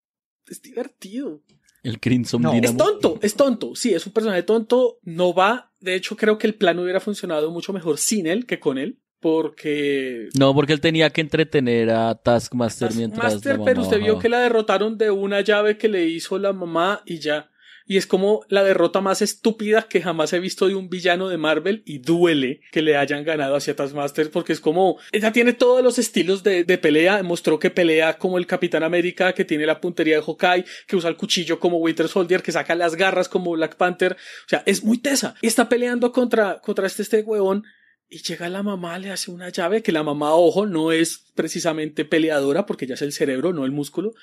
divertido. El Crimson Dynamo. Es tonto. Sí, es un personaje tonto. No va. De hecho, creo que el plan hubiera funcionado mucho mejor sin él que con él. Porque él tenía que entretener a Taskmaster mientras... Pero usted vio que la derrotaron de una llave que le hizo la mamá y ya. Y es como la derrota más estúpida que jamás he visto de un villano de Marvel y duele que le hayan ganado a Taskmaster porque es como... Ella tiene todos los estilos de pelea, mostró que pelea como el Capitán América, que tiene la puntería de Hawkeye, que usa el cuchillo como Winter Soldier, que saca las garras como Black Panther. O sea, es muy tesa. Y está peleando contra este huevón y llega la mamá, le hace una llave que la mamá, ojo, no es precisamente peleadora porque ella es el cerebro, no el músculo,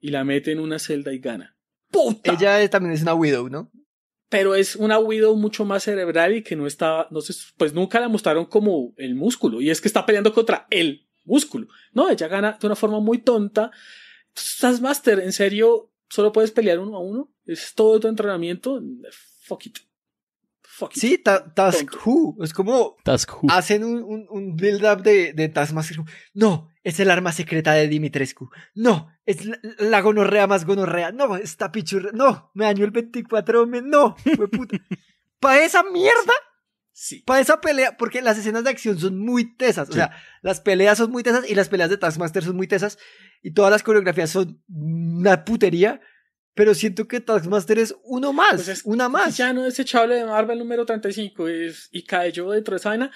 y la mete en una celda y gana. ¡Puta! Ella también es una Widow, ¿no? Pero es una Widow mucho más cerebral y que no estaba, no sé, pues nunca la mostraron como el músculo. Y es que está peleando contra el músculo. No, ella gana de una forma muy tonta. Taskmaster, ¿en serio solo puedes pelear 1-a-1? ¿Es todo tu entrenamiento? Fuck it. Sí, Task Who. Es como hacen un build-up de Taskmaster. No, es el arma secreta de Dimitrescu. No, es la gonorrea más gonorrea. No, esta pichurra. No, me dañó el 24. No, fue puta. ¿Para esa mierda? Sí. Para esa pelea, porque las escenas de acción son muy tesas. Sí. O sea, las peleas son muy tesas y las peleas de Taskmaster son muy tesas. Y todas las coreografías son una putería. Pero siento que Taskmaster es uno más, pues es, una más. Ya no es desechable de Marvel número 35 y cae yo dentro de esa vaina.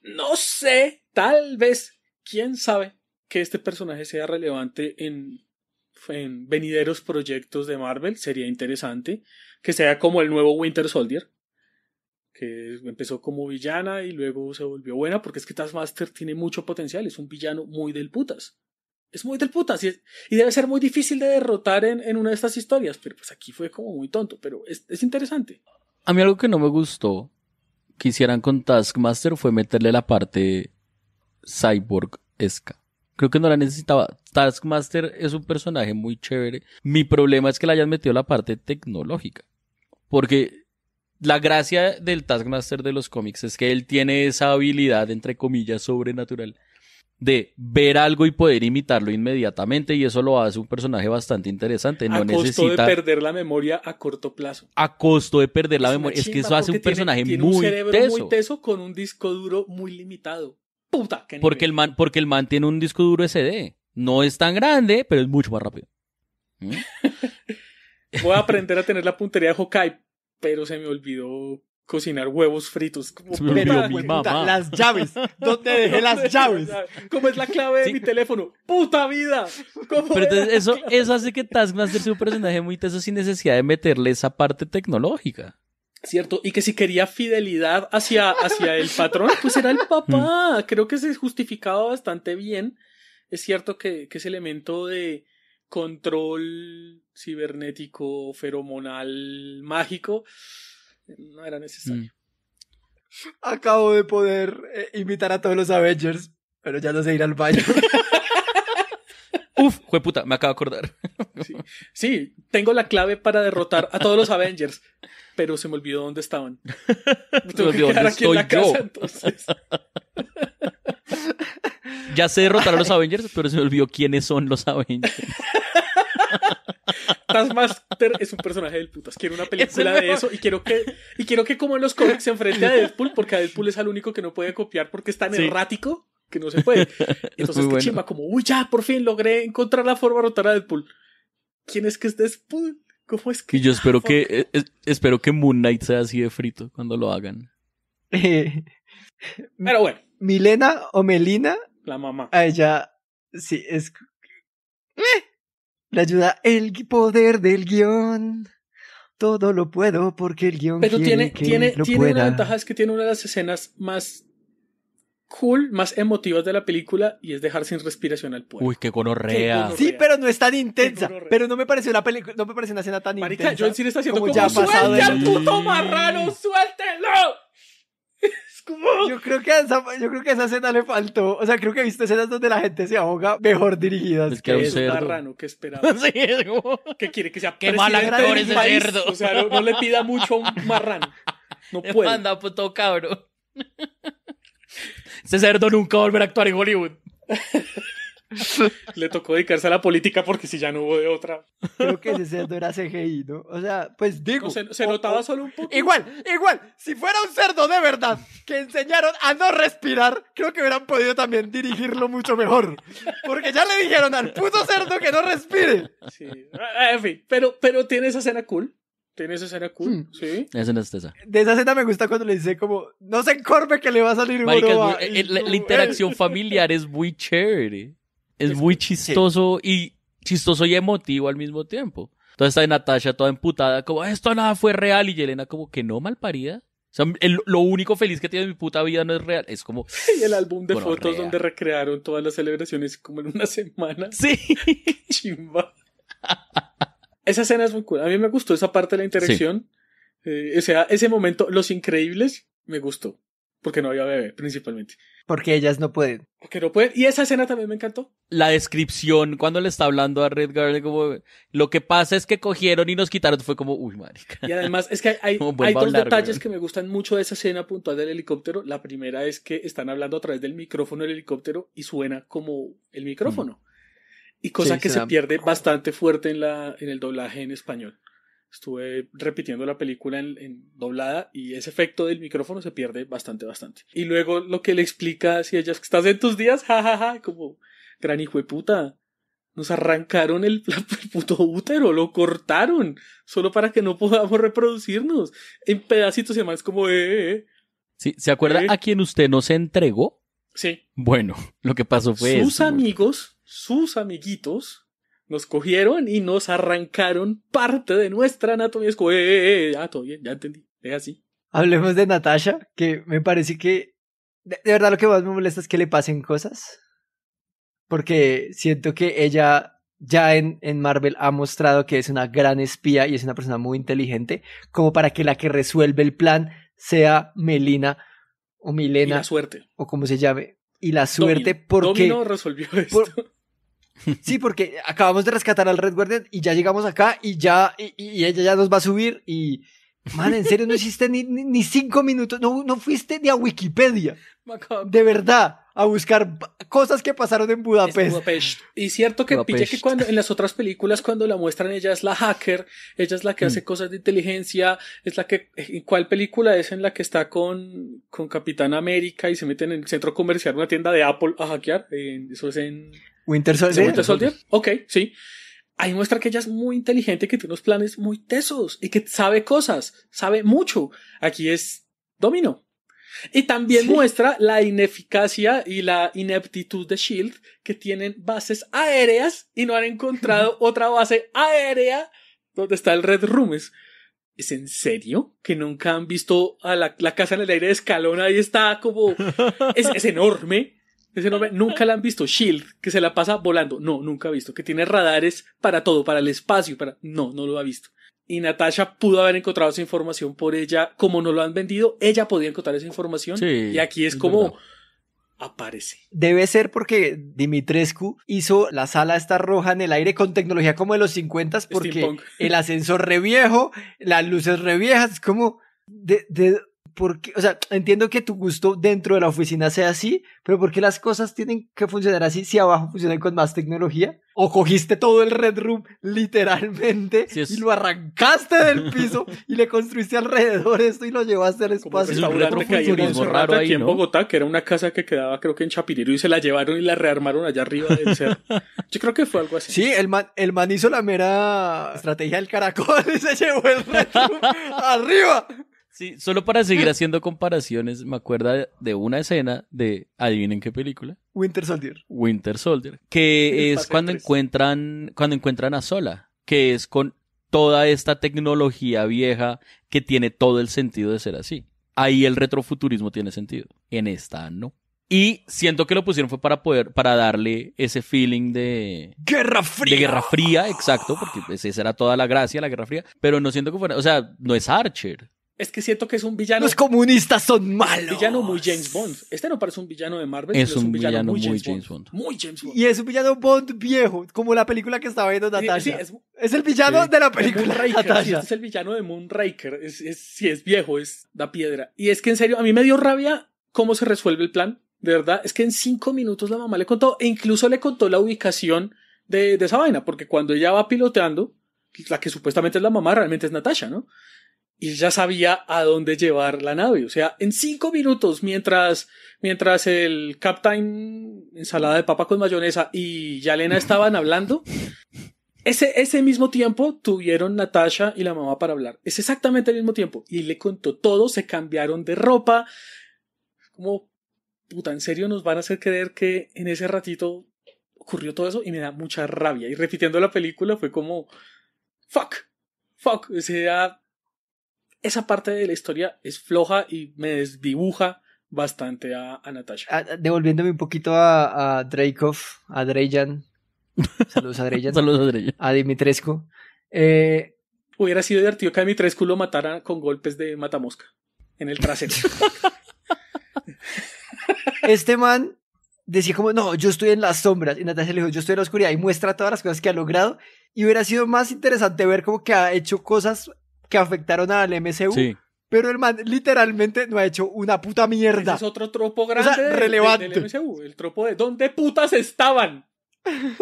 No sé, tal vez, quién sabe que este personaje sea relevante en venideros proyectos de Marvel. Sería interesante que sea como el nuevo Winter Soldier, que empezó como villana y luego se volvió buena, porque es que Taskmaster tiene mucho potencial. Es un villano muy del putas. Es muy del putas y debe ser muy difícil de derrotar en una de estas historias, pero pues aquí fue como muy tonto, pero es interesante. A mí algo que no me gustó que hicieran con Taskmaster fue meterle la parte cyborg-esca. Creo que no la necesitaba. Taskmaster es un personaje muy chévere. Mi problema es que le hayan metido la parte tecnológica, porque la gracia del Taskmaster de los cómics es que él tiene esa habilidad, entre comillas, sobrenatural, de ver algo y poder imitarlo inmediatamente, y eso lo hace un personaje bastante interesante. No necesita... A costo de perder la memoria a corto plazo. A costo de perder la memoria. Es que eso hace un personaje muy teso. Tiene un cerebro muy teso con un disco duro muy limitado. Puta, qué nivel. Porque el man tiene un disco duro SD. No es tan grande, pero es mucho más rápido. ¿Mm? Voy a aprender a tener la puntería de Hawkeye, pero se me olvidó cocinar huevos fritos. Como se me olvidó mi mamá. Las llaves. ¿Dónde dejé las llaves? ¿Cómo es la clave de mi teléfono? ¡Puta vida! Pero entonces eso hace que Taskmaster sea un personaje muy teso sin necesidad de meterle esa parte tecnológica. Cierto. Y que si quería fidelidad hacia el patrón, pues era el papá. Creo que se justificaba bastante bien. Es cierto que ese elemento de control cibernético, feromonal, mágico, no era necesario. Acabo de poder invitar a todos los Avengers, pero ya no sé ir al baño. Uf, jueputa, me acabo de acordar. Sí, tengo la clave para derrotar a todos los Avengers, pero se me olvidó dónde estaban. Me tengo que quedar aquí en la casa, entonces. Ya sé derrotar a los Avengers, pero se me olvidó quiénes son los Avengers. Taskmaster es un personaje del putas. Quiero una película de eso y quiero que como en los cómics se enfrente a Deadpool, porque a Deadpool es al único que no puede copiar porque es tan errático que no se puede. Entonces que chimba, como ya por fin logré encontrar la forma de rotar a Deadpool. ¿Quién es que es Deadpool? ¿Cómo es que? Y yo espero que Moon Knight sea así de frito cuando lo hagan. Pero bueno, Milena o Melina, la mamá. A ella sí es le ayuda el poder del guión. Todo lo puedo porque el guión pero quiere que lo pueda. Pero tiene una ventaja, es que tiene una de las escenas más cool, más emotivas de la película, y es dejar sin respiración al pueblo. Uy, qué gonorrea. Sí, pero no es tan intensa. Pero no me pareció una película, no me pareció una escena tan intensa. Marica, John Cena está haciendo como ya pasado. ¡Suelta al puto marrano! ¡Suéltelo! Yo creo que a esa escena le faltó. O sea, creo que he visto escenas donde la gente se ahoga mejor dirigidas. Es que es un marrano que esperaba. Sí, es como... ¿Qué quiere? Que sea presidente del ese país. Cerdo. O sea, no le pida mucho a un marrano. No puede. Juan Dapo, todo cabrón. Ese cerdo nunca va a volver a actuar en Hollywood. Le tocó dedicarse a la política porque si ya no hubo de otra. Creo que ese cerdo era CGI, ¿no? O sea, pues digo, no, se notaba solo un poco. Igual, si fuera un cerdo de verdad que enseñaron a no respirar, creo que hubieran podido también dirigirlo mucho mejor, porque ya le dijeron al puto cerdo que no respire. Sí. En fin, pero tiene esa escena cool. Sí. Esa no es esa. De esa escena me gusta cuando le dice como, no se encorve que le va a salir uno. La interacción familiar es muy chévere. Es muy chistoso y emotivo al mismo tiempo. Entonces está Natasha toda emputada, como esto nada fue real, y Yelena como que no, malparida. O sea, lo único feliz que tiene en mi puta vida no es real. Es como... Y el álbum de fotos donde recrearon todas las celebraciones como en una semana. Sí. Qué chimba. Esa escena es muy cool. A mí me gustó esa parte de la interacción. O sea, ese momento, Los Increíbles, me gustó. Porque no había bebé, principalmente. Porque ellas no pueden. Porque no pueden. Y esa escena también me encantó. La descripción, cuando le está hablando a Red Guardian, como lo que pasa es que cogieron y nos quitaron, fue como, uy, marica. Y además es que hay dos detalles que me gustan mucho de esa escena puntual del helicóptero. La primera es que están hablando a través del micrófono del helicóptero y suena como el micrófono. Y cosa sí, que se pierde bastante fuerte en el doblaje en español. Estuve repitiendo la película en doblada y ese efecto del micrófono se pierde bastante. Y luego lo que le explica así ellas, ¿estás en tus días? Ja. Como, gran hijo de puta, nos arrancaron el puto útero, lo cortaron, solo para que no podamos reproducirnos. En pedacitos y demás, como, Sí, ¿se acuerda a quien usted no se entregó? Sí. Bueno, lo que pasó fue sus amiguitos nos cogieron y nos arrancaron parte de nuestra anatomía. Es como, ya, todo bien, ya entendí, es así. Hablemos de Natasha, que me parece que, de verdad, lo que más me molesta es que le pasen cosas, porque siento que ella ya en Marvel ha mostrado que es una gran espía y es una persona muy inteligente, como para que la que resuelve el plan sea Melina o Milena. Y la suerte. O como se llame. Y la suerte porque... Domino resolvió esto. Sí, porque acabamos de rescatar al Red Guardian y ya llegamos acá y ella ya nos va a subir y... Man, en serio, no hiciste ni 5 minutos, no fuiste ni a Wikipedia, de verdad, a buscar cosas que pasaron en Budapest. Y cierto que pillé que cuando en las otras películas cuando la muestran ella es la hacker, ella es la que hace cosas de inteligencia, es la que, ¿en cuál película es en la que está con Capitán América y se meten en el centro comercial, una tienda de Apple a hackear? Eso es en... Winter Soldier. Winter Soldier, ok, sí. Ahí muestra que ella es muy inteligente, que tiene unos planes muy tesos y que sabe cosas, sabe mucho. Aquí es dominó. Y también muestra la ineficacia y la ineptitud de Shield, que tienen bases aéreas y no han encontrado otra base aérea donde está el Red Room. ¿Es en serio que nunca han visto a la casa en el aire de Escalona? Ahí está como... Es enorme. Ese nombre nunca la han visto. Shield, que se la pasa volando. No, nunca ha visto. Que tiene radares para todo, para el espacio. No lo ha visto. Y Natasha pudo haber encontrado esa información por ella. Como no lo han vendido, ella podía encontrar esa información. Sí, y aquí es como... Verdad. Aparece. Debe ser porque Dimitrescu hizo la sala esta roja en el aire con tecnología como de los 50s. Porque Steampunk. El ascensor re viejo, las luces re viejas. Es como... Porque, o sea, entiendo que tu gusto dentro de la oficina sea así, pero ¿por qué las cosas tienen que funcionar así si abajo funcionan con más tecnología? O cogiste todo el Red Room literalmente y lo arrancaste del piso y le construiste alrededor esto y lo llevaste al espacio. Como el restaurante raro aquí en Bogotá, que era una casa que quedaba creo que en Chapinero y se la llevaron y la rearmaron allá arriba del cerro. Yo creo que fue algo así. Sí, el man hizo la mera estrategia del caracol y se llevó el Red Room arriba. Sí, solo para seguir haciendo comparaciones, me acuerdo de una escena de, adivinen qué película, Winter Soldier, que es cuando encuentran a Sola, que es con toda esta tecnología vieja que tiene todo el sentido de ser así. Ahí el retrofuturismo tiene sentido, en esta no. Y siento que lo pusieron fue para darle ese feeling de... ¡Guerra Fría! De Guerra Fría, exacto, porque esa era toda la gracia, la Guerra Fría, pero no siento que fuera, o sea, no es Archer. Es que siento que es un villano... Los comunistas son malos. Villano muy James Bond. Este no parece un villano de Marvel. Es un villano muy James Bond. Muy James Bond. Y es un villano Bond viejo, como la película que estaba viendo Natasha. Sí, es el villano de la película de Natasha. Sí, este es el villano de Moonraker. Sí, es viejo, es la piedra. Y es que en serio, a mí me dio rabia cómo se resuelve el plan. De verdad, es que en 5 minutos la mamá le contó, e incluso le contó la ubicación de esa vaina, porque cuando ella va piloteando, la que supuestamente es la mamá realmente es Natasha, ¿no? Y ya sabía a dónde llevar la nave. O sea, en 5 minutos, mientras el Captain ensalada de papa con mayonesa y Yelena estaban hablando, ese mismo tiempo tuvieron Natasha y la mamá para hablar. Es exactamente el mismo tiempo. Y le contó todo, se cambiaron de ropa. Como, puta, ¿en serio nos van a hacer creer que en ese ratito ocurrió todo eso? Y me da mucha rabia. Y repitiendo la película fue como, fuck. O sea... Esa parte de la historia es floja y me desdibuja bastante a Natasha. Devolviéndome un poquito a Dreykov, a Dreyan. Saludos a Dreyan. Saludos a Dreyan. A Dimitrescu. Hubiera sido divertido que a Dimitrescu lo matara con golpes de matamosca en el trasero. este man decía como, no, yo estoy en las sombras, y Natasha le dijo, yo estoy en la oscuridad, y muestra todas las cosas que ha logrado, y hubiera sido más interesante ver como que ha hecho cosas que afectaron al MCU, sí. Pero el man literalmente no ha hecho una puta mierda. Ese es otro tropo grande, o sea, relevante. Del MCU, el tropo de ¿dónde putas estaban?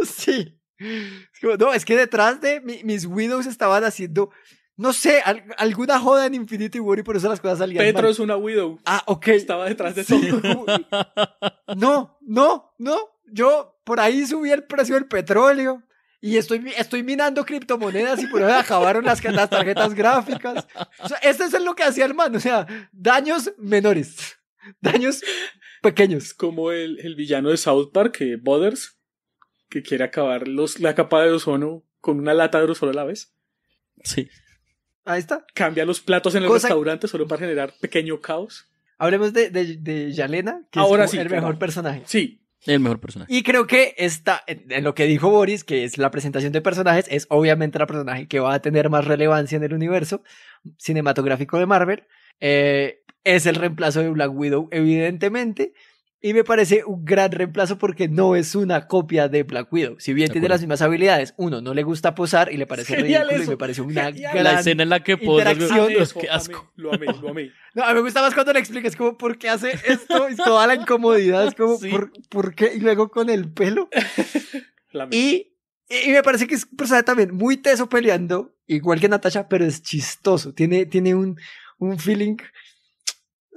Sí. Es como, no, es que detrás de mis Widows estaban haciendo, no sé, alguna joda en Infinity War y por eso las cosas salían mal. Petro es una Widow. Ah, ok. Estaba detrás de todo. No. Yo por ahí subí el precio del petróleo. Y estoy minando criptomonedas y por eso acabaron las tarjetas gráficas. O sea, esto es lo que hacía el man. O sea, daños menores. Daños pequeños. Como el villano de South Park, Butters, que quiere acabar la capa de ozono con una lata de ozono a la vez. Sí. Ahí está. Cambia los platos en el restaurante solo para generar pequeño caos. Hablemos de Yelena, que ahora es sí, el mejor personaje. Sí. El mejor personaje. Y creo que está en lo que dijo Boris, que es la presentación de personajes, es obviamente la personaje que va a tener más relevancia en el universo cinematográfico de Marvel. Es el reemplazo de Black Widow, evidentemente. Y me parece un gran reemplazo porque no es una copia de Black Widow. Si bien tiene las mismas habilidades, uno no le gusta posar y le parece ridículo eso. Y me parece una gran la escena en la que posa. Qué asco. Lo amé. No, a mí me gusta más cuando le explicas como por qué hace esto y toda la incomodidad. Es como, sí. ¿Por qué? Y luego con el pelo. Y me parece que es un personaje también muy teso peleando, igual que Natasha, pero es chistoso. Tiene un feeling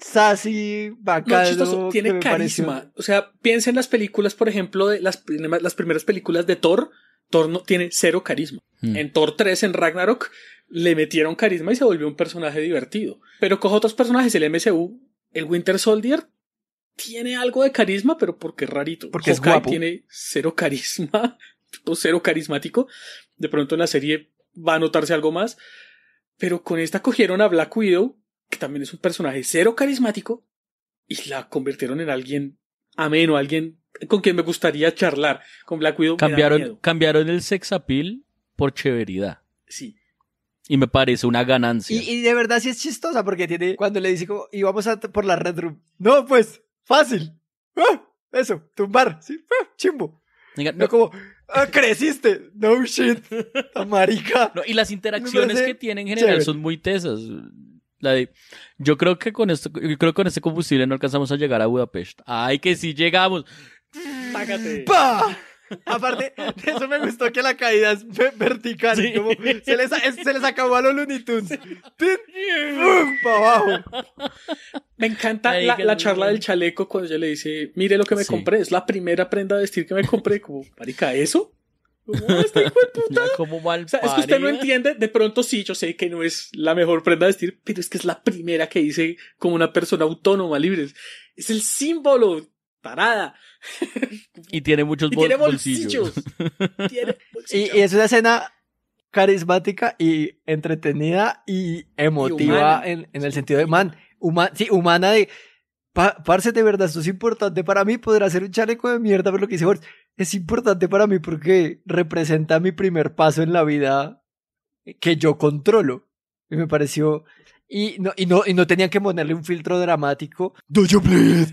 sassy, bacano, tiene carisma, pareció. O sea, piensa en las películas, por ejemplo, de las primeras películas de Thor. Thor no tiene cero carisma. En Thor 3, en Ragnarok, le metieron carisma y se volvió un personaje divertido. Pero cojo otros personajes, el MCU, el Winter Soldier tiene algo de carisma, pero porque es rarito. Porque Hawkeye es guapo. Tiene cero carisma, tipo cero carismático. De pronto en la serie va a notarse algo más. Pero con esta cogieron a Black Widow, que también es un personaje cero carismático, y la convirtieron en alguien ameno, alguien con quien me gustaría charlar. Con Black Widow cambiaron el sex appeal por chéveridad. Sí. Y me parece una ganancia. Y de verdad sí es chistosa, porque tiene, cuando le dice como, y vamos por la Red Room. No, pues, fácil. Eso, tumbar, sí, chimbo. Venga, no como, creciste. No shit, marica. No, y las interacciones que tiene en general chévere. Son muy tesas. Yo creo que con este combustible no alcanzamos a llegar a Budapest. ¡Ay, que sí llegamos! ¡Págate! ¡Pah! Aparte, de eso me gustó que la caída es vertical. Sí. Como se les acabó a los Looney Tunes. ¡Pum! ¡Para abajo! Me encanta la charla del chaleco cuando ella le dice, mire lo que me compré, es la primera prenda de vestir que me compré. Como, marica, ¿eso? ¿Cómo este hijo de puta? Como mal, o sea, es que usted no entiende. De pronto sí, yo sé que no es la mejor prenda de vestir, pero es que es la primera que hice como una persona autónoma, libre. Es el símbolo, parada. Y tiene muchos bolsillos. Tiene bolsillos. Y es una escena carismática y entretenida y emotiva y en el sentido de humana de parce, de verdad, esto es importante para mí, poder hacer un chaleco de mierda, pero lo que dice Boris es importante para mí porque representa mi primer paso en la vida que yo controlo. Y me pareció... Y no tenían que ponerle un filtro dramático. Do you bleed?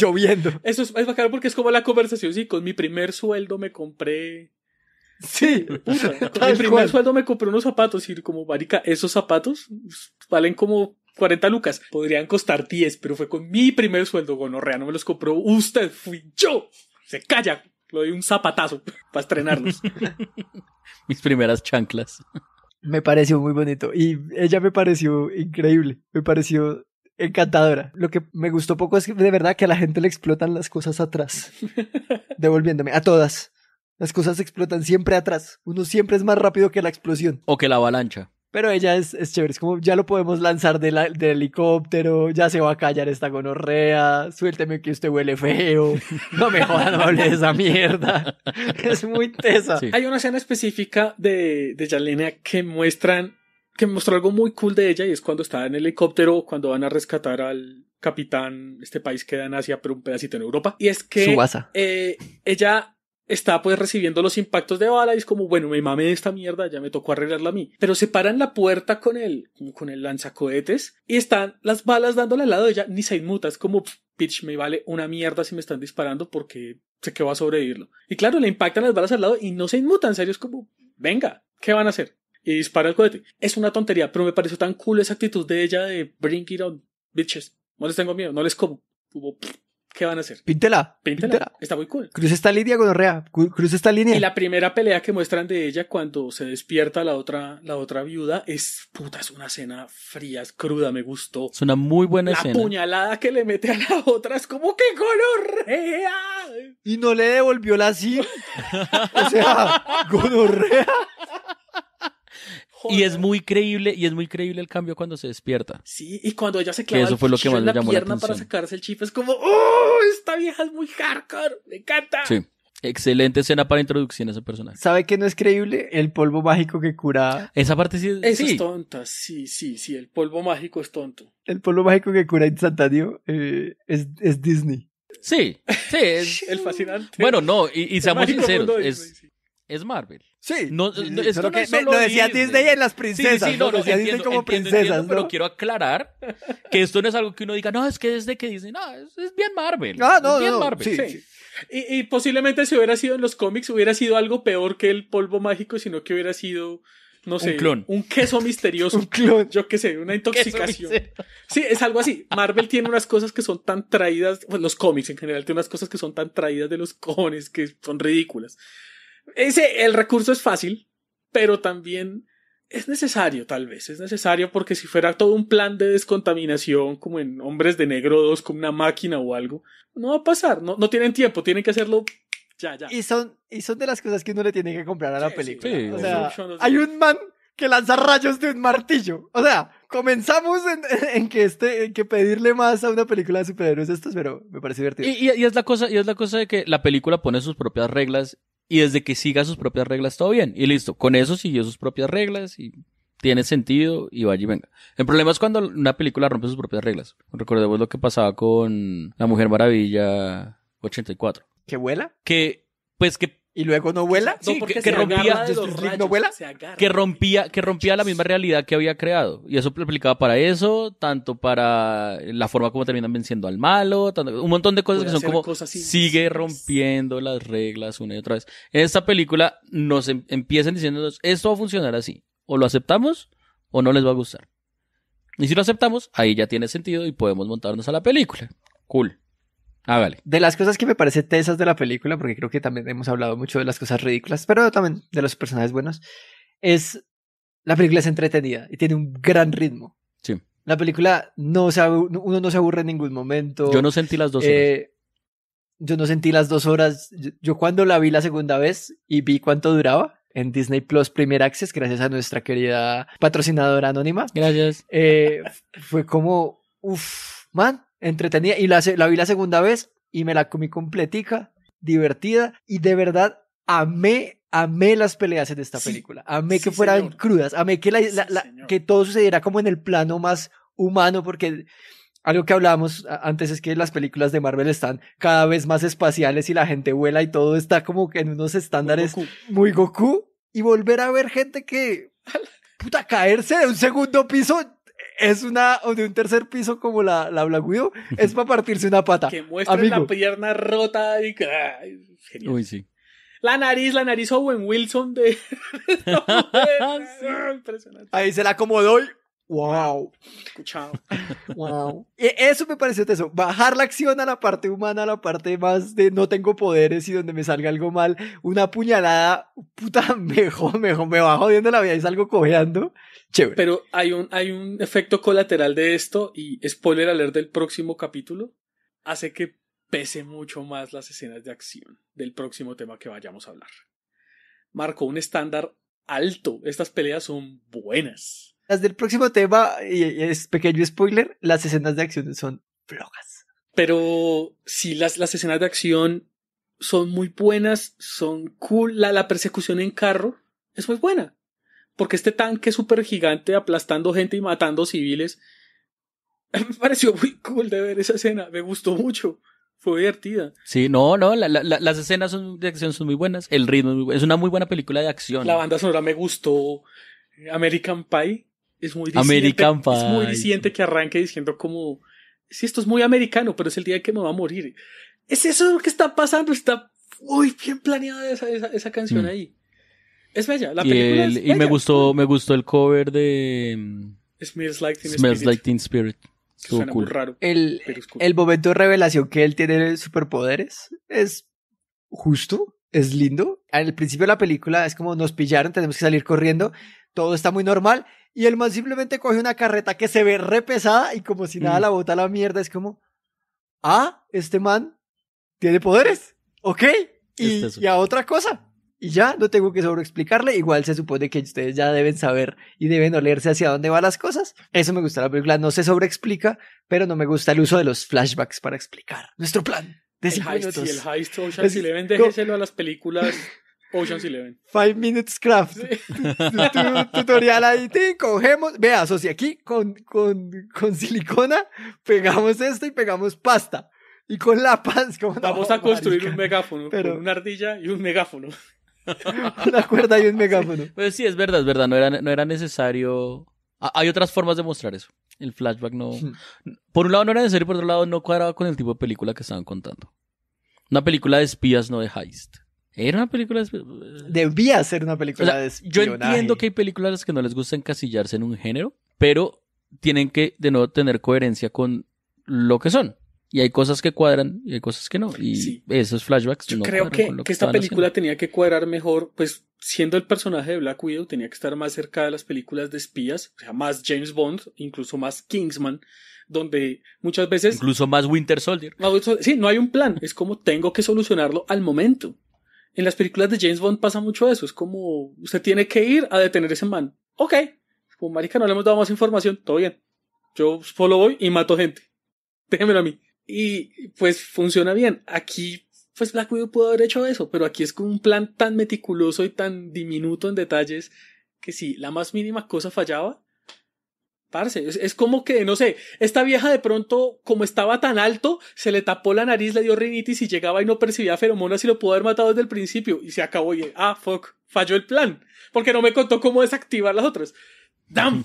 Lloviendo. Eso es bacano porque es como la conversación, sí, con mi primer sueldo me compré... Sí, con mi primer sueldo me compré unos zapatos y como, marica, esos zapatos valen como... 40 lucas, podrían costar 10, pero fue con mi primer sueldo, gonorrea, no me los compró usted, fui yo. Se calla, le doy un zapatazo para estrenarlos. Mis primeras chanclas. Me pareció muy bonito y ella me pareció increíble, me pareció encantadora. Lo que me gustó poco es que de verdad que a la gente le explotan las cosas atrás, devolviéndome a todas. Las cosas explotan siempre atrás, uno siempre es más rápido que la explosión. O que la avalancha. Pero ella es chévere, es como ya lo podemos lanzar del helicóptero, ya se va a callar esta gonorrea, suélteme que usted huele feo, no me jodan, no hable de esa mierda. Es muy tesa. Sí. Hay una escena específica de Yelena que mostró algo muy cool de ella, y es cuando está en el helicóptero, cuando van a rescatar al capitán, este país queda en Asia, pero un pedacito en Europa. Y es que ella está pues recibiendo los impactos de bala y es como, bueno, me mamé de esta mierda, ya me tocó arreglarla a mí. Pero se paran la puerta con el lanzacohetes y están las balas dándole al lado de ella, ni se inmuta, es como, pitch, me vale una mierda si me están disparando porque sé que va a sobrevivirlo. Y claro, le impactan las balas al lado y no se inmuta, en serio, es como, venga, ¿qué van a hacer? Y dispara el cohete. Es una tontería, pero me pareció tan cool esa actitud de ella de bring it on, bitches. No les tengo miedo, no les como. Como ¿qué van a hacer? Píntela. Está muy cool. Cruza esta línea. Y la primera pelea que muestran de ella cuando se despierta la otra viuda es una escena fría, es cruda, me gustó. Es una muy buena escena. La puñalada que le mete a la otra es como que gonorrea. Y no le devolvió la sim. O sea, gonorrea. Joder. Y es muy creíble el cambio cuando se despierta. Sí, y cuando ella se clava en la pierna para sacarse el chip, es como, ¡oh! Esta vieja es muy hardcore, me encanta. Sí, excelente escena para introducción a ese personaje. ¿Sabe qué no es creíble? El polvo mágico que cura. Esa parte sí es... es tonta, sí, el polvo mágico es tonto. El polvo mágico que cura instantáneo es Disney. Sí, es... el fascinante. Bueno, no, y seamos sinceros, es Marvel. Sí. No, esto no es solo lo decía Disney en las princesas. Sí, no, decía Disney como princesas. Entiendo, ¿no? Pero quiero aclarar que esto no es algo que uno diga, no, es que desde que Disney, no, es bien Marvel. Ah, no, es bien Marvel. Sí. Y posiblemente si hubiera sido en los cómics, hubiera sido algo peor que el polvo mágico, sino que hubiera sido, no sé, un queso misterioso. Un clon. Yo qué sé, una intoxicación. Sí, es algo así. Marvel tiene unas cosas que son tan traídas, pues, los cómics en general tienen unas cosas que son tan traídas de los cojones que son ridículas. El recurso es fácil, pero también es necesario, tal vez. Es necesario porque si fuera todo un plan de descontaminación, como en Hombres de Negro 2, con una máquina o algo, no va a pasar. No tienen tiempo, tienen que hacerlo ya. Y son de las cosas que uno le tiene que comprar a la película. Sí. O sea, hay un man que lanza rayos de un martillo. O sea, comenzamos en que pedirle más a una película de superhéroes estos, pero me parece divertido. Y es la cosa de que la película pone sus propias reglas. Y desde que siga sus propias reglas, todo bien. Y listo, con eso siguió sus propias reglas y tiene sentido y vaya y venga. El problema es cuando una película rompe sus propias reglas. Recordemos lo que pasaba con La Mujer Maravilla 84. ¿Que vuela? ¿Y luego no vuela? Sí, no, que rompía... ¿No vuela? Que rompía la misma realidad que había creado. Y eso aplicaba para eso, tanto para la forma como terminan venciendo al malo, tanto, un montón de cosas que son como... Sigue rompiendo las reglas una y otra vez. En esta película nos empiezan diciéndonos, esto va a funcionar así. O lo aceptamos o no les va a gustar. Y si lo aceptamos, ahí ya tiene sentido y podemos montarnos a la película. Cool. Ah, vale. De las cosas que me parecen tesas de la película, porque creo que también hemos hablado mucho de las cosas ridículas, pero también de los personajes buenos, la película es entretenida y tiene un gran ritmo. Sí. La película uno no se aburre en ningún momento. Yo no sentí las 2 horas. Yo cuando la vi la segunda vez y vi cuánto duraba en Disney Plus Premier Access, gracias a nuestra querida patrocinadora anónima. Gracias. Fue como, entretenida, y la vi la segunda vez y me la comí completica, divertida, y de verdad amé las peleas en esta película, que fueran crudas, amé que que todo sucediera como en el plano más humano, porque algo que hablábamos antes es que las películas de Marvel están cada vez más espaciales y la gente vuela y todo está como que en unos estándares muy Goku, y volver a ver gente que, caerse de un segundo piso o de un tercer piso como la Black Widow, es para partirse una pata. Que muestra la pierna rota y genial. Uy, sí. La nariz Owen Wilson de... Impresionante. Ahí se la acomodó y... ¡Wow! Chao. ¡Wow! Eso me pareció teso. Bajar la acción a la parte humana, a la parte más de no tengo poderes y donde me salga algo mal. Una puñalada, me va jodiendo la vida y salgo cojeando. Chévere. Pero hay un efecto colateral de esto y spoiler alert del próximo capítulo. Hace que pese mucho más las escenas de acción del próximo tema que vayamos a hablar. Marcó un estándar alto. Estas peleas son buenas. Las del próximo tema, y es pequeño spoiler, las escenas de acción son flojas. Pero sí, las escenas de acción son muy buenas, son cool. La persecución en carro es muy buena. Porque este tanque súper gigante aplastando gente y matando civiles, me pareció muy cool de ver esa escena. Me gustó mucho. Fue divertida. Sí, las escenas de acción son muy buenas, el ritmo es muy bueno, es una muy buena película de acción. La banda sonora me gustó. American Pie es muy disidente. Es muy disidente que arranque diciendo como, sí, esto es muy americano, pero es el día que me va a morir. Es eso lo que está pasando, está muy bien planeada esa canción ahí. Es bella, la película es bella. Y me gustó el cover de Smells Like Teen Spirit. Suena cool. Muy raro, el momento de revelación que él tiene superpoderes es justo, es lindo. Al principio de la película es como nos pillaron, tenemos que salir corriendo, todo está muy normal y el man simplemente coge una carreta que se ve re pesada y como si nada la bota a la mierda. Es como, este man tiene poderes, ok, y a otra cosa. Y ya, no tengo que sobreexplicarle. Igual se supone que ustedes ya deben saber y deben olerse hacia dónde van las cosas. Eso me gusta, la película no se sobreexplica, pero no me gusta el uso de los flashbacks para explicar nuestro plan. El heist Ocean's Eleven, déjeselo a las películas Ocean's Eleven. 5 Minutes Craft. Sí. Tutorial ahí, cogemos, vea, asocia aquí con silicona, pegamos esto y pegamos pasta. Y con la paz, como vamos a construir un megáfono, pero con una ardilla y un megáfono. Una cuerda y un megáfono. Pues sí, es verdad, no era necesario. Hay otras formas de mostrar eso. El flashback no. Por un lado no era necesario, por otro lado no cuadraba con el tipo de película que estaban contando. Una película de espías, no de heist. Era una película de Debía ser una película de espionaje. Yo entiendo que hay películas a las que no les gusta encasillarse en un género, pero tienen que, de nuevo, tener coherencia con lo que son. Y hay cosas que cuadran y hay cosas que no. Y esos flashbacks yo no creo que esta película tenía que cuadrar mejor. Pues siendo el personaje de Black Widow, tenía que estar más cerca de las películas de espías. O sea, más James Bond, incluso más Kingsman, donde muchas veces... Incluso más Winter Soldier. Sí, no hay un plan. Es como tengo que solucionarlo al momento. En las películas de James Bond pasa mucho eso. Es como usted tiene que ir a detener a ese man. Ok. Como marica, no le hemos dado más información. Todo bien. Yo solo voy y mato gente. Déjenmelo a mí. Y pues funciona bien. Aquí pues Black Widow pudo haber hecho eso, pero aquí es con un plan tan meticuloso y tan diminuto en detalles que si la más mínima cosa fallaba, parce, es como que, no sé, esta vieja de pronto, como estaba tan alto, se le tapó la nariz, le dio rinitis y llegaba y no percibía feromonas y lo pudo haber matado desde el principio y se acabó y fuck, falló el plan porque no me contó cómo desactivar las otras. ¡Damn!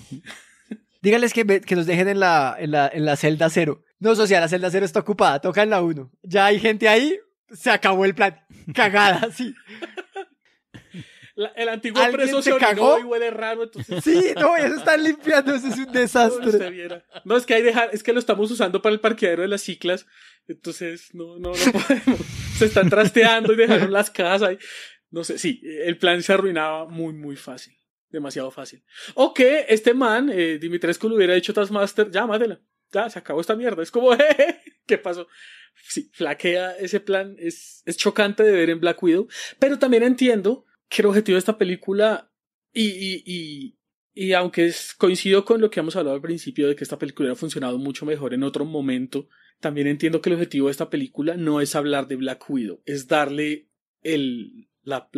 Díganles que nos dejen en la celda 0. No, social, la celda 0 está ocupada, toca en la 1. Ya hay gente ahí, se acabó el plan. Cagada, sí. El antiguo preso se orinó y huele raro, entonces... Sí, no, eso están limpiando, eso es un desastre. No, es que es que lo estamos usando para el parqueadero de las ciclas, entonces no podemos. Se están trasteando y dejaron las casas. No sé, sí, el plan se arruinaba muy, muy fácil. Demasiado fácil. O que este man, Dimitrescu, le hubiera dicho Taskmaster, ya, mátela, ya, se acabó esta mierda. Es como, ¿qué pasó? Sí, flaquea ese plan. Es chocante de ver en Black Widow. Pero también entiendo que el objetivo de esta película, y aunque coincido con lo que hemos hablado al principio de que esta película hubiera funcionado mucho mejor en otro momento, también entiendo que el objetivo de esta película no es hablar de Black Widow, es darle la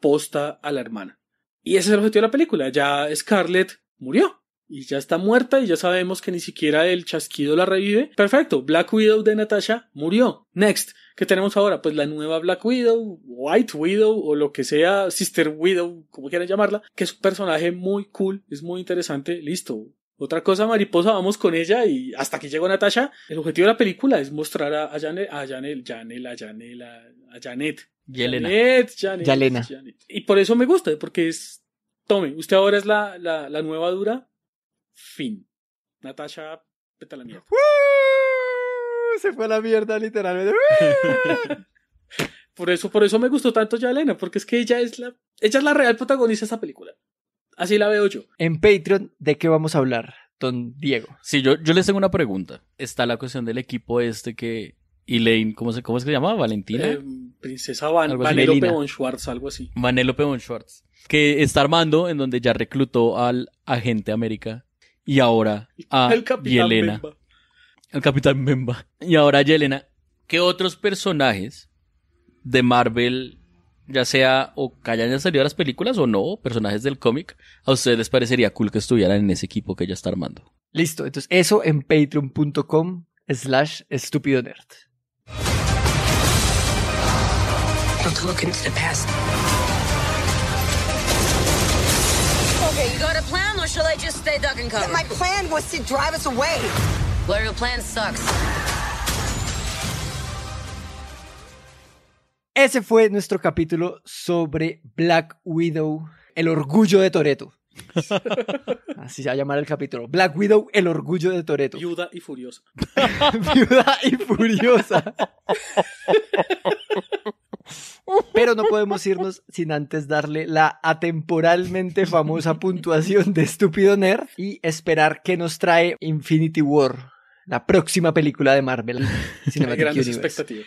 posta a la hermana. Y ese es el objetivo de la película. Ya Scarlett murió. Y ya está muerta. Y ya sabemos que ni siquiera el chasquido la revive. Perfecto. Black Widow de Natasha murió. Next. ¿Qué tenemos ahora? Pues la nueva Black Widow, White Widow o lo que sea, Sister Widow, como quieran llamarla. Que es un personaje muy cool. Es muy interesante. Listo. Otra cosa, mariposa, vamos con ella y hasta aquí llegó Natasha. El objetivo de la película es mostrar a Yelena. Y por eso me gusta, porque es, tome, usted ahora es la nueva dura, fin. Natasha, vete a la mierda. Se fue a la mierda, literalmente. Por eso me gustó tanto Yelena, porque es que ella es la real protagonista de esta película. Así la veo yo. En Patreon, ¿de qué vamos a hablar, don Diego? Sí, yo les tengo una pregunta. Está la cuestión del equipo que Elaine, ¿cómo es que se llama? ¿Valentina? Princesa Vanellope von Schwartz, algo así. Vanellope von Schwartz. Que está armando, en donde ya reclutó al agente América. Y ahora a Yelena. El Capitán Memba. Y ahora a Yelena. ¿Qué otros personajes de Marvel... ya sea o que hayan salido de las películas o no, personajes del cómic, a ustedes les parecería cool que estuvieran en ese equipo que ella está armando? Listo, entonces eso en patreon.com/estúpido nerd. not to look into the past. Okay, you got a plan, or shall I just stay duck and cover? My plan was to drive us away. Well, your plan sucks. Ese fue nuestro capítulo sobre Black Widow, el orgullo de Toretto. Así se va a llamar el capítulo. Black Widow, el orgullo de Toretto. Viuda y furiosa. Viuda y furiosa. Pero no podemos irnos sin antes darle la atemporalmente famosa puntuación de Estúpido Nerd y esperar que nos trae Infinity War, la próxima película de Marvel. Hay grandes expectativas.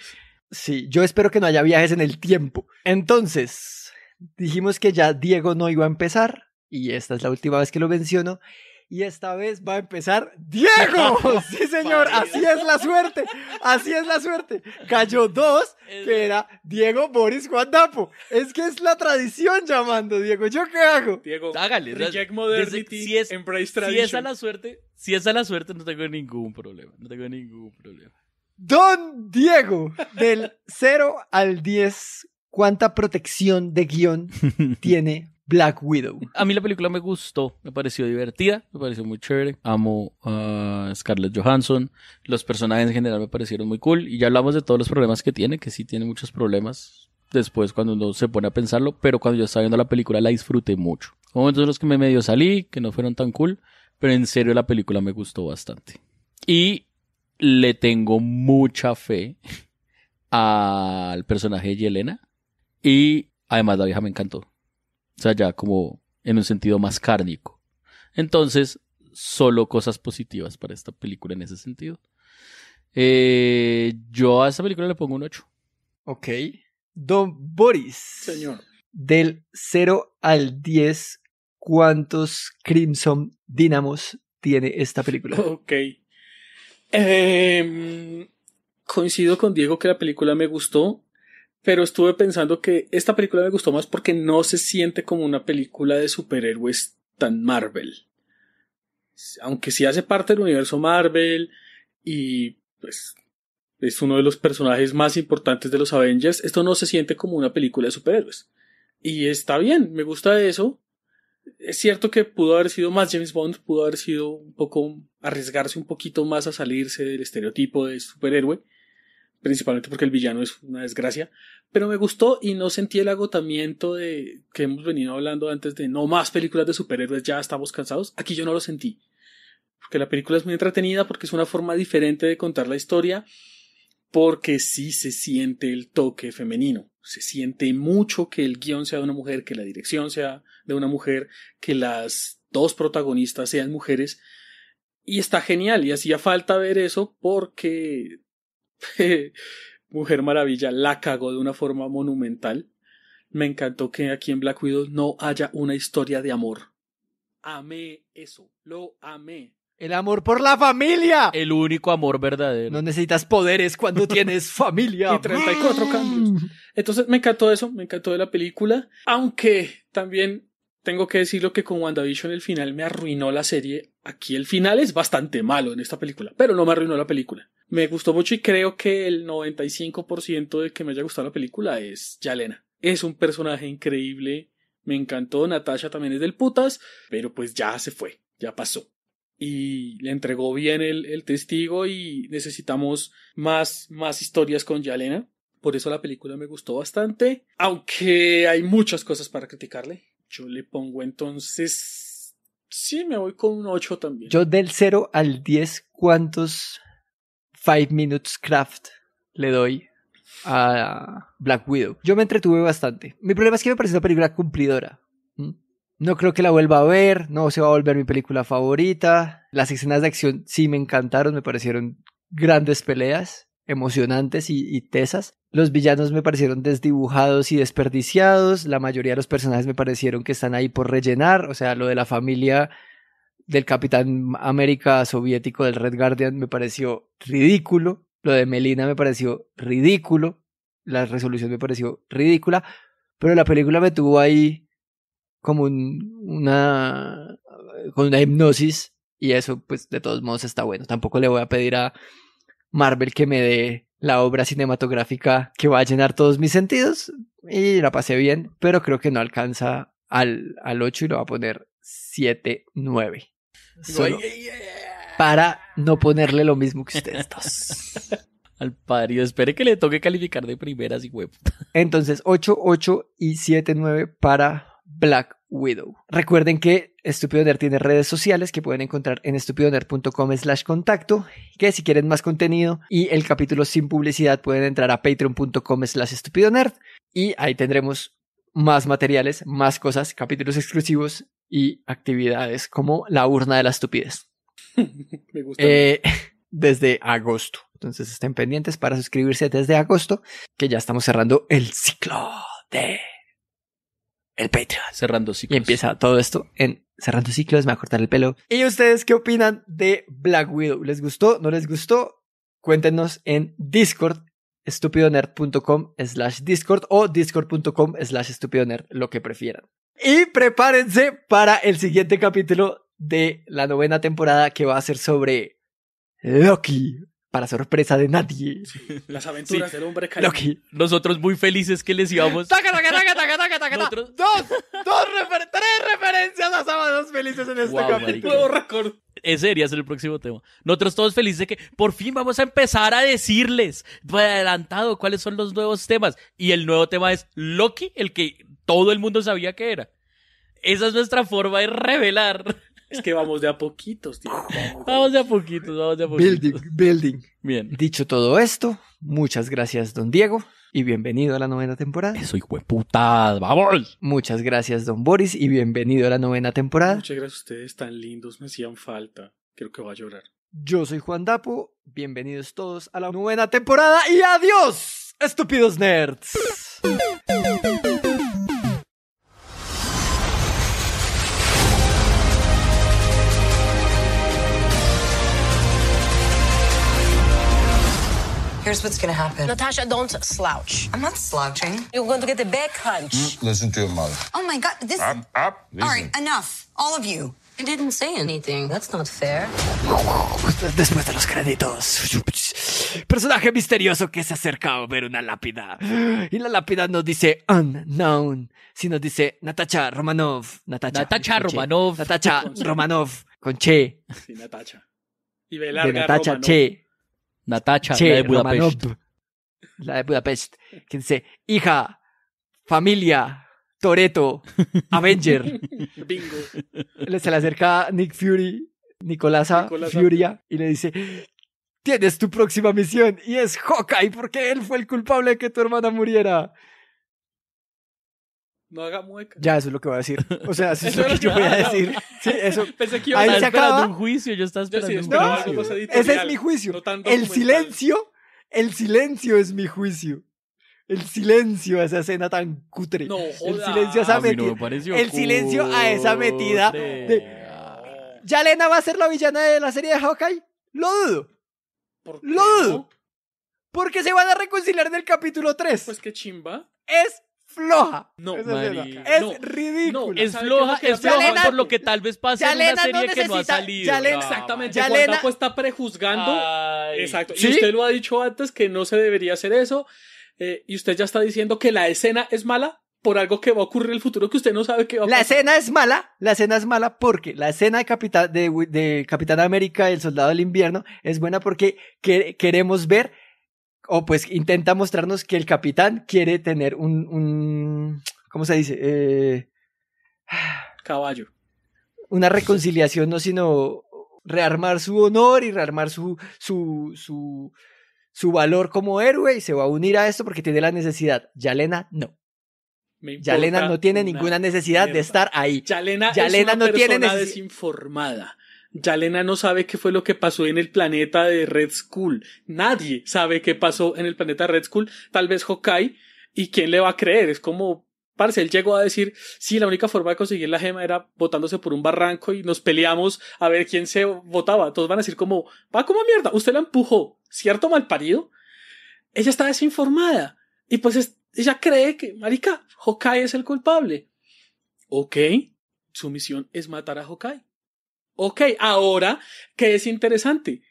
Sí, yo espero que no haya viajes en el tiempo. Entonces, dijimos que ya Diego no iba a empezar, y esta es la última vez que lo menciono, y esta vez va a empezar Diego. Sí, señor, así es la suerte, así es la suerte. Cayó dos, que era Diego, Boris, Juan Dapo. Es que es la tradición llamando, Diego. ¿Yo qué hago? Diego, hágale. Reject modernity, embrace tradition. Si es a la suerte, no tengo ningún problema. Don Diego, del 0 al 10, ¿cuánta protección de guión tiene Black Widow? A mí la película me gustó, me pareció divertida, me pareció muy chévere. Amo a Scarlett Johansson, los personajes en general me parecieron muy cool. Y ya hablamos de todos los problemas que tiene, que sí tiene muchos problemas después cuando uno se pone a pensarlo. Pero cuando yo estaba viendo la película la disfruté mucho. Momentos en los que me medio salí, que no fueron tan cool, pero en serio la película me gustó bastante. Y le tengo mucha fe al personaje de Yelena. Y además la vieja me encantó. O sea, ya como en un sentido más cárnico. Entonces, solo cosas positivas para esta película en ese sentido. Yo a esta película le pongo un 8. Ok. Don Boris. Señor. Del 0 al 10, ¿cuántos Crimson Dynamos tiene esta película? Ok. Coincido con Diego que la película me gustó, pero estuve pensando que esta película me gustó más porque no se siente como una película de superhéroes tan Marvel. Aunque sí hace parte del universo Marvel y pues es uno de los personajes más importantes de los Avengers, esto no se siente como una película de superhéroes. Y está bien, me gusta eso. Es cierto que pudo haber sido más James Bond, pudo haber sido un poco arriesgarse un poquito más a salirse del estereotipo de superhéroe, principalmente porque el villano es una desgracia, pero me gustó y no sentí el agotamiento de que hemos venido hablando antes de no más películas de superhéroes, ya estamos cansados. Aquí yo no lo sentí, porque la película es muy entretenida, porque es una forma diferente de contar la historia, porque sí se siente el toque femenino. Se siente mucho que el guión sea de una mujer, que la dirección sea de una mujer, que las dos protagonistas sean mujeres. Y está genial, y hacía falta ver eso porque Mujer Maravilla la cagó de una forma monumental. Me encantó que aquí en Black Widow no haya una historia de amor. Amé eso, lo amé. El amor por la familia. El único amor verdadero. No necesitas poderes cuando tienes familia. Y 34 cambios. Entonces me encantó eso, me encantó de la película. Aunque también tengo que decirlo que con WandaVision el final me arruinó la serie. Aquí el final es bastante malo en esta película, pero no me arruinó la película. Me gustó mucho y creo que el 95% de que me haya gustado la película es Yelena. Es un personaje increíble. Me encantó. Natasha también es del putas, pero pues ya se fue, ya pasó. Y le entregó bien el testigo y necesitamos más historias con Yelena. Por eso la película me gustó bastante, aunque hay muchas cosas para criticarle. Yo le pongo entonces, sí, me voy con un 8 también. Yo del 0 al 10, ¿cuántos 5 Minutes Craft le doy a Black Widow? Yo me entretuve bastante. Mi problema es que me parece una película cumplidora. No creo que la vuelva a ver, no se va a volver mi película favorita. Las escenas de acción sí me encantaron, me parecieron grandes peleas, emocionantes y tesas. Los villanos me parecieron desdibujados y desperdiciados. La mayoría de los personajes me parecieron que están ahí por rellenar. O sea, lo de la familia del Capitán América soviético del Red Guardian me pareció ridículo. Lo de Melina me pareció ridículo. La resolución me pareció ridícula. Pero la película me tuvo ahí como con una hipnosis, y eso pues de todos modos está bueno. Tampoco le voy a pedir a Marvel que me dé la obra cinematográfica que va a llenar todos mis sentidos, y la pasé bien, pero creo que no alcanza al 8 y lo va a poner 7, 9. Solo para no ponerle lo mismo que ustedes dos. Al parido, espere que le toque calificar de primeras y web. Entonces, 8, 8 y 7, 9 para Black Widow. Recuerden que Estúpido Nerd tiene redes sociales que pueden encontrar en estupidonerd.com/contacto, que si quieren más contenido y el capítulo sin publicidad pueden entrar a patreon.com/estupidonerd y ahí tendremos más materiales, más cosas, capítulos exclusivos y actividades como la urna de la estupidez. Me gusta. Desde agosto. Entonces estén pendientes para suscribirse desde agosto, que ya estamos cerrando el ciclo de el Patreon. Cerrando ciclos. Y empieza todo esto en cerrando ciclos, me va a cortar el pelo. ¿Y ustedes qué opinan de Black Widow? ¿Les gustó? ¿No les gustó? Cuéntenos en Discord, estupidonerd.com/Discord o discord.com/estupidonerd, lo que prefieran. Y prepárense para el siguiente capítulo de la 9ª temporada, que va a ser sobre Loki. Para sorpresa de nadie. Las aventuras del hombre caído. Loki. Nosotros muy felices que les íbamos. Tres referencias a sábados felices en este capítulo. Récord. Ese debería ser el próximo tema. Nosotros todos felices de que por fin vamos a empezar a decirles de adelantado cuáles son los nuevos temas. Y el nuevo tema es Loki, el que todo el mundo sabía que era. Esa es nuestra forma de revelar. Es que vamos de a poquitos, tío. Vamos de a poquitos. Building. Bien. Dicho todo esto, muchas gracias, don Diego, y bienvenido a la 9ª temporada. Eso, hijo de puta, vamos. Muchas gracias, don Boris, y bienvenido a la 9ª temporada. Muchas gracias a ustedes, tan lindos, me hacían falta. Creo que voy a llorar. Yo soy Juan Dapo, bienvenidos todos a la 9ª temporada y adiós, estúpidos nerds. Here's what's gonna happen. Natasha, don't slouch. I'm not slouching. You're going to get a back hunch. Listen to your mother. Oh my God, this... Up. Listen. All right, enough. All of you. I didn't say anything. That's not fair. Después de los créditos. Personaje misterioso que se acerca a ver una lápida. Y la lápida no dice unknown, sino dice Natasha Romanov. Natasha Romanov. Con che. Sí, Natasha. Y ve larga de Natasha, Romanov. Che. Natasha, che, la de Budapest. Romanov, la de Budapest. Quien dice, hija, familia, Toretto, Avenger. Bingo. Se le acerca Nick Fury, Nicolasa. Furia, y le dice, tienes tu próxima misión, y es Hawkeye, porque él fue el culpable de que tu hermana muriera. No haga mueca. Ya, eso es lo que voy a decir. O sea, eso es lo que yo voy a decir. Sí, eso. Pensé que iba a estar esperando un juicio. Yo estaba esperando un juicio. Ese es mi juicio. No el silencio es mi juicio. El silencio a esa escena tan cutre. No, joda. El silencio a esa metida. No, el silencio a esa metida. ¿Yelena va a ser la villana de la serie de Hawkeye? Lo dudo. Lo dudo. Porque se van a reconciliar en el capítulo 3. Pues qué chimba. Es floja. No, es ridículo. No, es floja Yelena, por lo que tal vez pase Yelena en una serie que no ha salido. Yelena, exactamente. Juan Dapo está prejuzgando. Ay, exacto. ¿Sí? Y usted lo ha dicho antes que no se debería hacer eso. Y usted ya está diciendo que la escena es mala por algo que va a ocurrir en el futuro que usted no sabe qué va a pasar. La escena es mala porque la escena de Capitán América y el Soldado del Invierno es buena porque queremos ver. O pues intenta mostrarnos que el capitán quiere tener un ¿cómo se dice? Caballo. Una reconciliación, no sino rearmar su honor y rearmar su valor como héroe, y se va a unir a esto porque tiene la necesidad. Yelena no. Yelena no tiene ninguna necesidad de estar ahí. Yelena no tiene necesidad. Desinformada. Yelena no sabe qué fue lo que pasó en el planeta de Red Skull. Nadie sabe qué pasó en el planeta de Red Skull. Tal vez Hawkeye. ¿Y quién le va a creer? Es como, parce, él llegó a decir, sí, la única forma de conseguir la gema era botándose por un barranco y nos peleamos a ver quién se botaba. Todos van a decir como, va como mierda, usted la empujó, ¿cierto, malparido? Ella está desinformada. Y pues ella cree que, marica, Hawkeye es el culpable. Ok, su misión es matar a Hawkeye. Ok, ahora, ¿qué es interesante?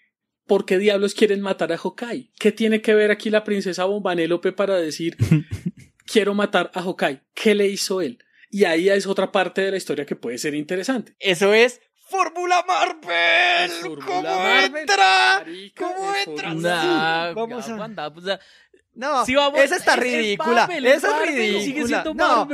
¿por qué diablos quieren matar a Hawkeye? ¿Qué tiene que ver aquí la princesa Bombanélope para decir quiero matar a Hawkeye? ¿Qué le hizo él? Y ahí es otra parte de la historia que puede ser interesante. Eso es ¡Fórmula Marvel! ¿Cómo entra? Nah, vamos a... Wanda, pues, no, si vamos, esa está ridícula. Esa es ridícula.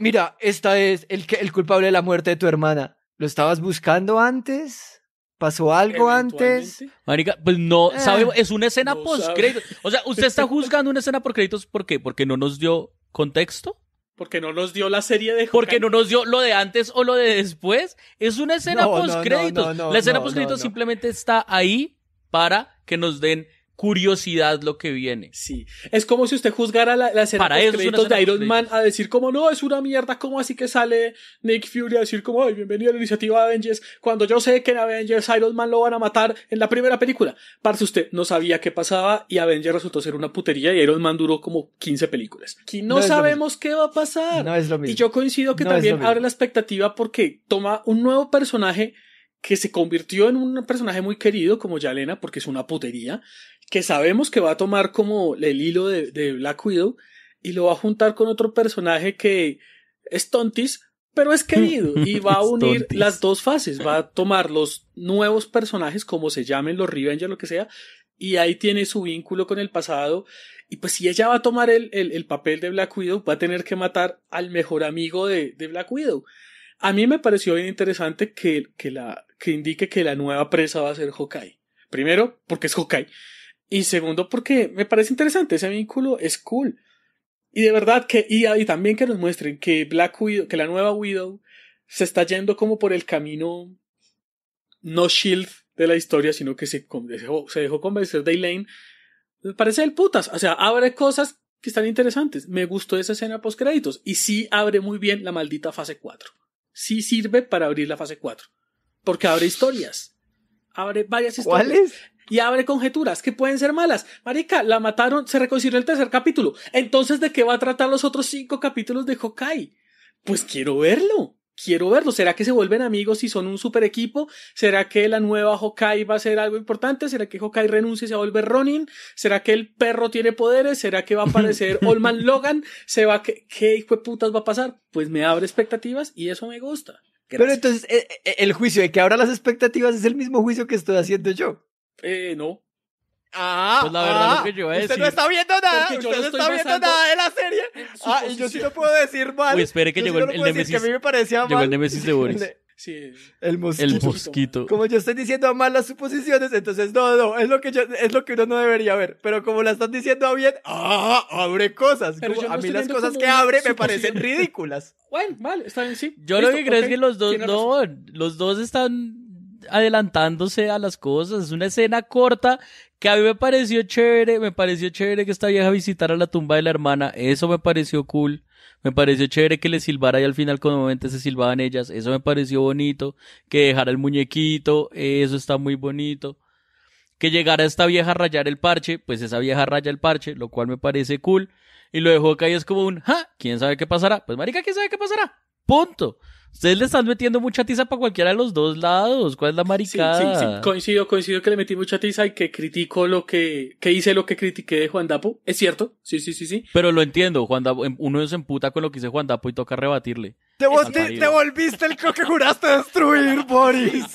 Mira, esta es el culpable de la muerte de tu hermana. ¿Lo estabas buscando antes? ¿Pasó algo antes? Marica, pues no, sabemos, es una escena no post-créditos. O sea, ¿usted está juzgando una escena por créditos? ¿Por qué? ¿Porque no nos dio contexto? Porque no nos dio la serie de Hawkeye. Porque no nos dio lo de antes o lo de después. Es una escena post-créditos. La escena post-créditos simplemente está ahí para que nos den curiosidad lo que viene. Sí. Es como si usted juzgara la escena post-créditos de Iron Man a decir como, no, es una mierda, ¿cómo así que sale Nick Fury a decir como, ay, bienvenido a la iniciativa Avengers, cuando yo sé que en Avengers Iron Man lo van a matar en la primera película? Parce, usted no sabía qué pasaba y Avengers resultó ser una putería y Iron Man duró como 15 películas. Aquí no sabemos qué va a pasar. No es lo mismo. Y yo coincido que también abre la expectativa porque toma un nuevo personaje que se convirtió en un personaje muy querido como Yelena, porque es una putería, que sabemos que va a tomar como el hilo de Black Widow y lo va a juntar con otro personaje que es tontis, pero es querido, y va a unir las dos fases, va a tomar los nuevos personajes, como se llamen, los Revengers, lo que sea, y ahí tiene su vínculo con el pasado. Y pues si ella va a tomar el papel de Black Widow, va a tener que matar al mejor amigo de Black Widow. A mí me pareció bien interesante que indique que la nueva presa va a ser Hawkeye. Primero, porque es Hawkeye. Y segundo, porque me parece interesante. Ese vínculo es cool. Y de verdad que, y también que nos muestren que Black Widow, que la nueva Widow se está yendo como por el camino no Shield de la historia, sino que se dejó convencer de Elaine. Me parece del putas. O sea, abre cosas que están interesantes. Me gustó esa escena post créditos. Y sí abre muy bien la maldita fase 4. Sí sirve para abrir la fase 4. Porque abre historias. Abre varias historias. ¿Cuáles? Y abre conjeturas que pueden ser malas. Marica, la mataron, se reconcilió el tercer capítulo. Entonces, ¿de qué va a tratar los otros 5 capítulos de Hawkeye? Pues quiero verlo. Quiero verlo. ¿Será que se vuelven amigos y son un super equipo? ¿Será que la nueva Hawkeye va a ser algo importante? ¿Será que Hawkeye renuncia y se va a volver Ronin? ¿Será que el perro tiene poderes? ¿Será que va a aparecer Old Man Logan? ¿Qué hijo de putas va a pasar? Pues me abre expectativas y eso me gusta. Gracias. Pero entonces, el juicio de que abra las expectativas es el mismo juicio que estoy haciendo yo. No. Pues la verdad lo que yo voy a decir. Usted no está viendo nada. Porque usted no está viendo nada de la serie. Y yo sí lo puedo decir mal. Uy, espere que llegó el Nemesis. Que a mí me parecía mal. Llegó el Nemesis de Boris. Sí. El mosquito. El mosquito. Como yo estoy diciendo a mal las suposiciones, entonces no. Es lo que uno no debería ver. Pero como la están diciendo a bien, abre cosas. Como, no, a mí las cosas que abre me parecen ridículas. Bueno, vale, está bien, sí. Yo lo que creo es que los dos no. Los dos están adelantándose a las cosas. Es una escena corta que a mí me pareció chévere. Me pareció chévere que esta vieja visitara la tumba de la hermana. Eso me pareció cool. Me pareció chévere que le silbara y al final comúnmente se silbaban ellas. Eso me pareció bonito. Que dejara el muñequito. Eso está muy bonito. Que llegara esta vieja a rayar el parche. Pues esa vieja raya el parche, lo cual me parece cool. Y lo dejó caer, es como un ¿quién sabe qué pasará? Pues marica, ¿quién sabe qué pasará? Punto. Ustedes le están metiendo mucha tiza para cualquiera de los dos lados. ¿Cuál es la maricada? Sí. Coincido que le metí mucha tiza y que critico que hice lo que critiqué de Juan Dapo. Es cierto. Sí. Pero lo entiendo. Juan Dapo, uno se emputa con lo que dice Juan Dapo y toca rebatirle. Te volviste el que juraste destruir, Boris.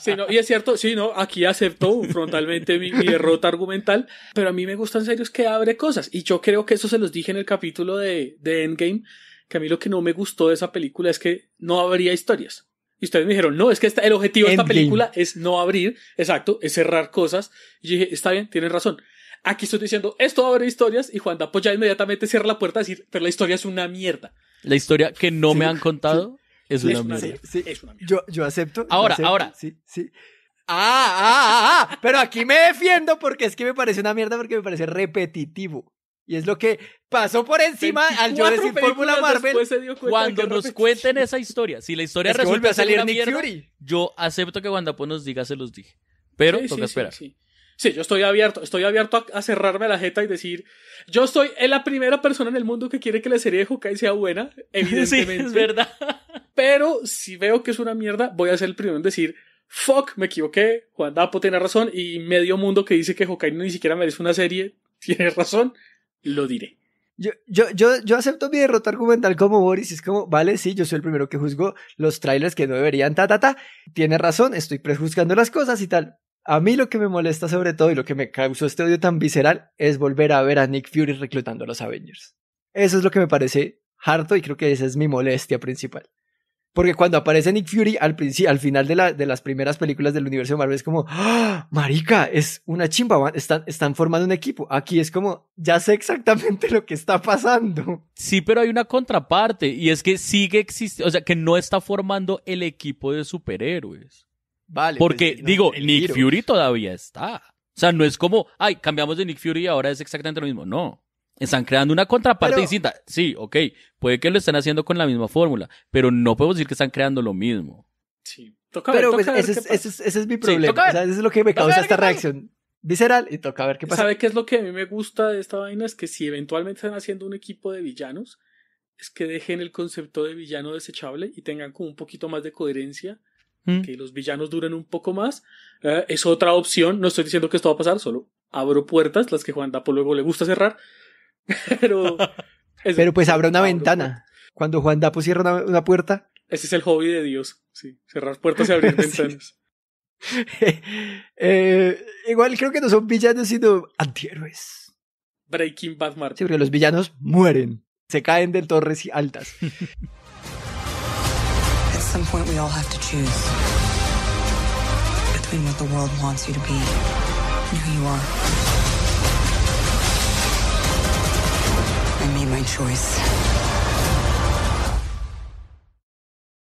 Sí, no, y es cierto. Sí, no, aquí acepto frontalmente mi derrota argumental. Pero a mí me gusta en serio es que abre cosas. Y yo creo que eso se los dije en el capítulo de Endgame. Que a mí lo que no me gustó de esa película es que no habría historias. Y ustedes me dijeron, no, es que el objetivo de esta película es no abrir, exacto, es cerrar cosas. Y yo dije, está bien, tienen razón. Aquí estoy diciendo, esto abre historias, y Juan Dapo ya inmediatamente cierra la puerta a decir, pero la historia es una mierda. La historia que no me han contado es una mierda. Yo acepto. Ahora. Sí. Pero aquí me defiendo porque es que me parece una mierda porque me parece repetitivo. Y es lo que pasó por encima al yo decir Fórmula Marvel. Cuando nos cuenten esa historia, si la historia resulta salir una mierda, yo acepto que Wanda Pó nos diga, se los dije. Pero toca esperar. Sí, yo estoy abierto a cerrarme la jeta y decir, yo soy la primera persona en el mundo que quiere que la serie de Hawkeye sea buena, evidentemente. Sí, es verdad. Pero si veo que es una mierda, voy a ser el primero en decir, Fuck, me equivoqué, Juan Dapo tiene razón, y medio mundo que dice que Hawkeye ni siquiera merece una serie tiene razón, lo diré. Yo acepto mi derrota argumental como Boris, es como, vale, sí, yo soy el primero que juzgo los trailers que no deberían, tiene razón, estoy prejuzgando las cosas y tal. A mí lo que me molesta sobre todo y lo que me causó este odio tan visceral es volver a ver a Nick Fury reclutando a los Avengers. Eso es lo que me parece harto y creo que esa es mi molestia principal. Porque cuando aparece Nick Fury al final de las primeras películas del universo de Marvel es como, ¡ah, marica! Es una chimba, están formando un equipo. Aquí es como, ya sé exactamente lo que está pasando. Sí, pero hay una contraparte y es que sigue existiendo, o sea, que no está formando el equipo de superhéroes. Vale. Porque, pues, no, digo, Nick Fury todavía está. O sea, no es como, ay, cambiamos de Nick Fury y ahora es exactamente lo mismo. No. Están creando una contraparte distinta. Sí, ok, puede que lo estén haciendo con la misma fórmula, pero no podemos decir que están creando lo mismo. Sí, toca ver, pero ese es mi problema. Sí, o sea, eso es lo que me causa esta reacción visceral y toca ver qué pasa. ¿Sabe qué es lo que a mí me gusta de esta vaina? Es que si eventualmente están haciendo un equipo de villanos, es que dejen el concepto de villano desechable y tengan como un poquito más de coherencia, que los villanos duren un poco más. Es otra opción, no estoy diciendo que esto va a pasar, solo abro puertas, las que Juan Dapo luego le gusta cerrar. Pero pues abre una ventana. Cuando Juan Dapo cierra una puerta. Ese es el hobby de Dios, sí. Cerrar puertas y abrir ventanas. Igual creo que no son villanos, sino antihéroes. Breaking Bad, Martin. Sí, porque los villanos mueren. Se caen de torres altas. At some point we all have to choose between what the world wants you to be and who you are. I made my choice.